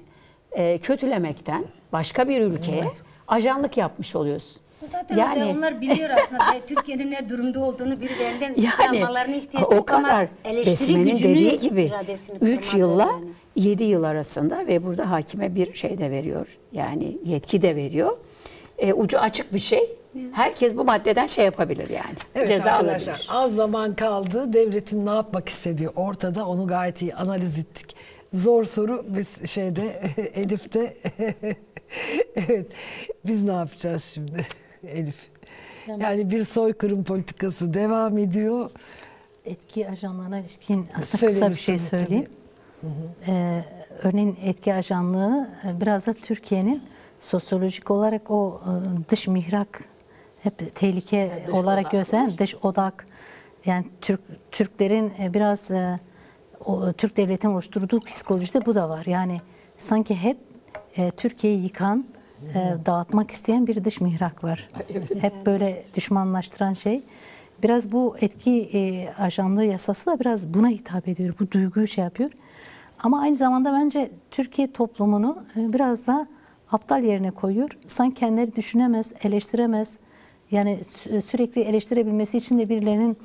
kötülemekten başka bir ülkeye ajanlık yapmış oluyorsun. Zaten onlar biliyor aslında Türkiye'nin ne durumda olduğunu birbirinden anlamalarına ihtiyaç yok. O kadar besmenin dediği gibi 3 yılla 7 yıl arasında ve burada hakime bir şey de veriyor. Yani yetki de veriyor. Ucu açık bir şey. Herkes bu maddeden şey yapabilir yani. Evet, ceza arkadaşlar alabilir. Az zaman kaldı. Devletin ne yapmak istediği ortada. Onu gayet iyi analiz ettik. Zor soru biz Elif'te evet biz ne yapacağız şimdi Elif? Tamam. Yani bir soykırım politikası devam ediyor. Etki ajanlarına ilişkin aslında kısa bir şey söyleyeyim. Örneğin etki ajanlığı biraz da Türkiye'nin sosyolojik olarak o dış mihrak hep tehlike olarak gözlenen dış odak, yani Türklerin biraz Türk devletinin oluşturduğu psikolojide bu da var. Yani sanki hep Türkiye'yi yıkan, dağıtmak isteyen bir dış mihrak var. Hep böyle düşmanlaştıran şey. Biraz bu etki ajanlığı yasası da biraz buna hitap ediyor. Bu duyguyu şey yapıyor. Ama aynı zamanda bence Türkiye toplumunu biraz da aptal yerine koyuyor. Sanki kendileri düşünemez, eleştiremez. Yani sürekli eleştirebilmesi için de birilerinin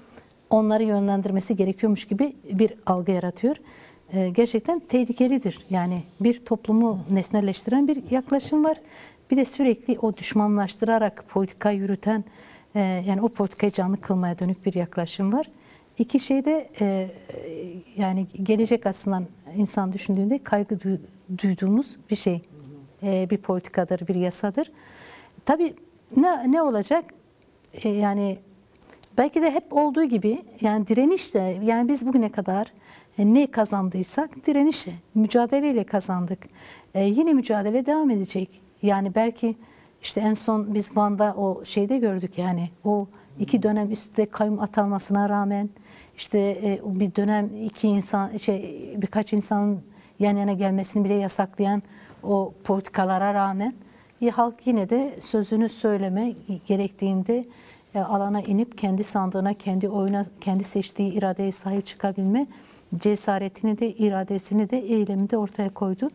onları yönlendirmesi gerekiyormuş gibi bir algı yaratıyor. gerçekten tehlikelidir. Yani bir toplumu nesnelleştiren bir yaklaşım var. Bir de sürekli o düşmanlaştırarak politika yürüten, yani o politikayı canlı kılmaya dönük bir yaklaşım var. İki şey de yani gelecek aslında insan düşündüğünde kaygı duyduğumuz bir şey. Bir politikadır, bir yasadır. Tabii ne olacak? Yani belki de hep olduğu gibi yani direnişle, yani biz bugüne kadar ne kazandıysak direnişle, mücadeleyle kazandık. Yine mücadele devam edecek. Yani belki işte en son biz Van'da o şeyde gördük, yani o 2 dönem üstte kayyum atanmasına rağmen işte bir dönem birkaç insanın yan yana gelmesini bile yasaklayan o politikalara rağmen halk yine de sözünü söyleme gerektiğinde alana inip kendi sandığına, kendi oyuna, kendi seçtiği iradeye sahip çıkabilme cesaretini de, iradesini de, eylemi de ortaya koydu.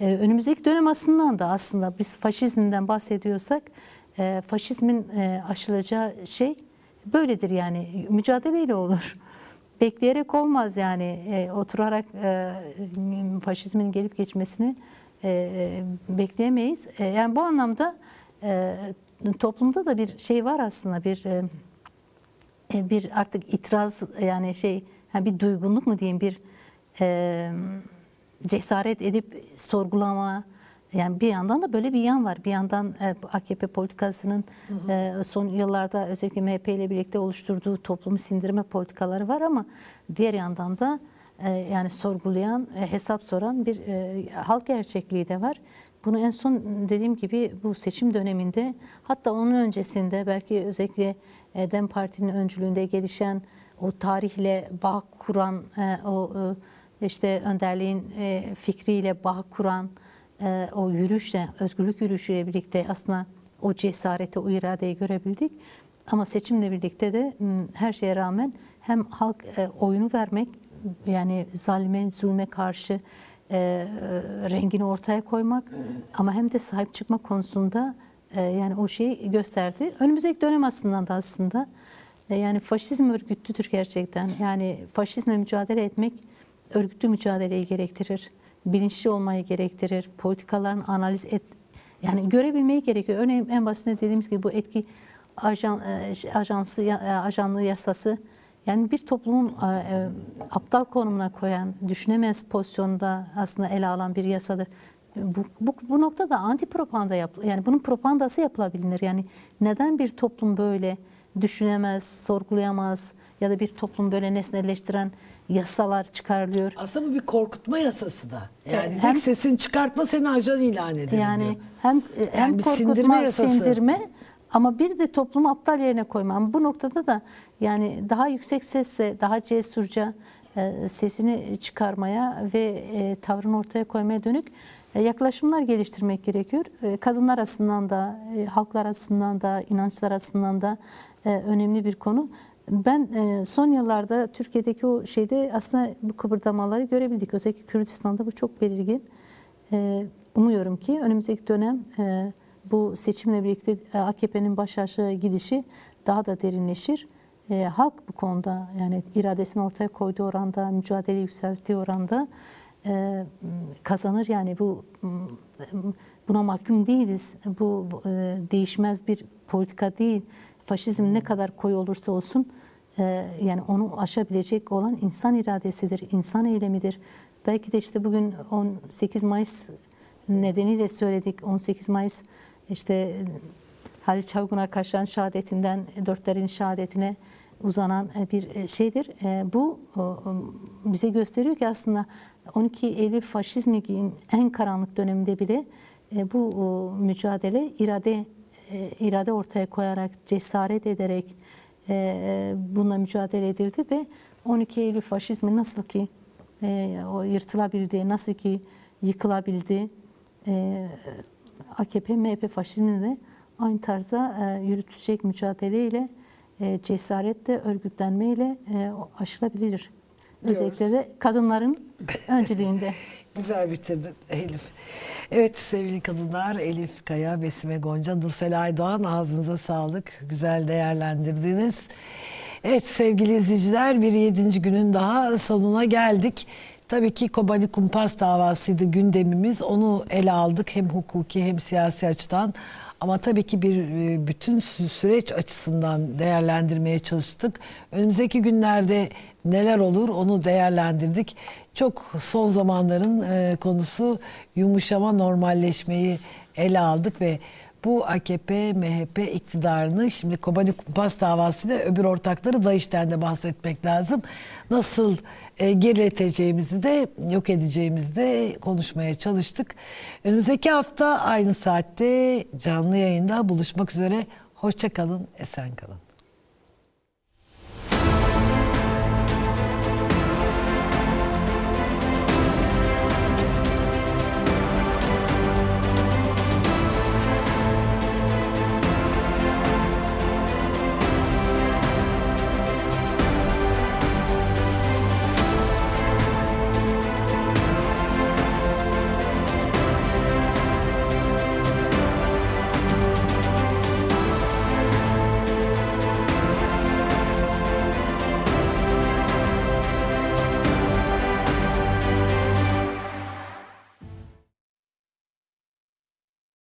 Önümüzdeki dönem aslında biz faşizmden bahsediyorsak faşizmin aşılacağı şey böyledir, yani mücadeleyle olur. Bekleyerek olmaz, yani oturarak faşizmin gelip geçmesini bekleyemeyiz. Yani bu anlamda toplumda da bir şey var aslında, bir artık itiraz, yani şey, bir duygunluk mu diyeyim, bir cesaret edip sorgulama, yani bir yandan da böyle bir yan var. Bir yandan AKP politikasının son yıllarda özellikle MHP ile birlikte oluşturduğu toplumu sindirme politikaları var, ama diğer yandan da yani sorgulayan, hesap soran bir halk gerçekliği de var. Bunu en son dediğim gibi bu seçim döneminde, hatta onun öncesinde belki özellikle DEM Parti'nin öncülüğünde gelişen o tarihle bağ kuran, o işte önderliğin fikriyle bağ kuran o yürüyüşle, özgürlük yürüyüşüyle birlikte aslında o cesareti, o iradeyi görebildik. Ama seçimle birlikte de her şeye rağmen hem halk oyunu vermek, yani zalime, zulme karşı rengini ortaya koymak, ama hem de sahip çıkma konusunda yani o şeyi gösterdi. Önümüzdeki dönem aslında yani faşizm örgütlüdür gerçekten. Yani faşizme mücadele etmek örgütlü mücadeleyi gerektirir. Bilinçli olmayı gerektirir. Politikaların analiz yani görebilmeyi gerekiyor. Örneğin en basitinde dediğimiz gibi bu etki ajanlığı yasası, yani bir toplumun aptal konumuna koyan, düşünemez pozisyonda aslında ele alan bir yasadır. Bu noktada anti propaganda yani bunun propagandası yapılabilir. Yani neden bir toplum böyle düşünemez, sorgulayamaz ya da bir toplum böyle nesnelleştiren yasalar çıkarılıyor? Aslında bu bir korkutma yasası da. Yani hem sesini çıkartma, seni ajan ilan edelim yani diyor. Hem korkutma, sindirme, ama bir de toplumu aptal yerine koyma. Ama bu noktada da yani daha yüksek sesle, daha cesurca sesini çıkarmaya ve tavrını ortaya koymaya dönük yaklaşımlar geliştirmek gerekiyor. Kadınlar arasından da, halklar arasından da, inançlar arasından da önemli bir konu. Ben son yıllarda Türkiye'deki o şeyde aslında bu kıpırdamaları görebildik. Özellikle Kürdistan'da bu çok belirgin. Umuyorum ki önümüzdeki dönem bu seçimle birlikte AKP'nin baş aşağı gidişi daha da derinleşir. Halk bu konuda, yani iradesini ortaya koyduğu oranda, mücadeleyi yükselttiği oranda kazanır. Yani buna mahkum değiliz. Bu değişmez bir politika değil. Faşizm ne kadar koyu olursa olsun yani onu aşabilecek olan insan iradesidir, insan eylemidir. Belki de işte bugün 18 Mayıs nedeniyle söyledik. 18 Mayıs işte Halil Çavgun Akkaş'ın şehadetinden dörtlerin şehadetine uzanan bir şeydir. Bu bize gösteriyor ki aslında 12 Eylül faşizmin en karanlık döneminde bile bu mücadele irade ortaya koyarak, cesaret ederek bununla mücadele edildi ve 12 Eylül faşizmi nasıl ki o yırtılabildi, nasıl ki yıkılabildi, AKP, MHP faşizmini de aynı tarzda yürütülecek mücadeleyle, cesaretle, örgütlenmeyle aşılabilir. Özellikle de kadınların öncülüğünde. Güzel bitirdin Elif. Evet sevgili kadınlar, Elif Kaya, Besime Gonca, Nursel Aydoğan, ağzınıza sağlık. Güzel değerlendirdiniz. Evet sevgili izleyiciler, bir 7. günün daha sonuna geldik. Tabii ki Kobani Kumpas davasıydı gündemimiz. Onu ele aldık hem hukuki hem siyasi açıdan. Ama tabii ki bir bütün süreç açısından değerlendirmeye çalıştık. Önümüzdeki günlerde neler olur onu değerlendirdik. Çok son zamanların konusu yumuşama, normalleşmeyi ele aldık ve bu AKP, MHP iktidarını, şimdi Kobani Kumpas davasıyla öbür ortakları DAİŞ'ten de bahsetmek lazım. Nasıl gerileteceğimizi de, yok edeceğimizi de konuşmaya çalıştık. Önümüzdeki hafta aynı saatte canlı yayında buluşmak üzere. Hoşça kalın, esen kalın.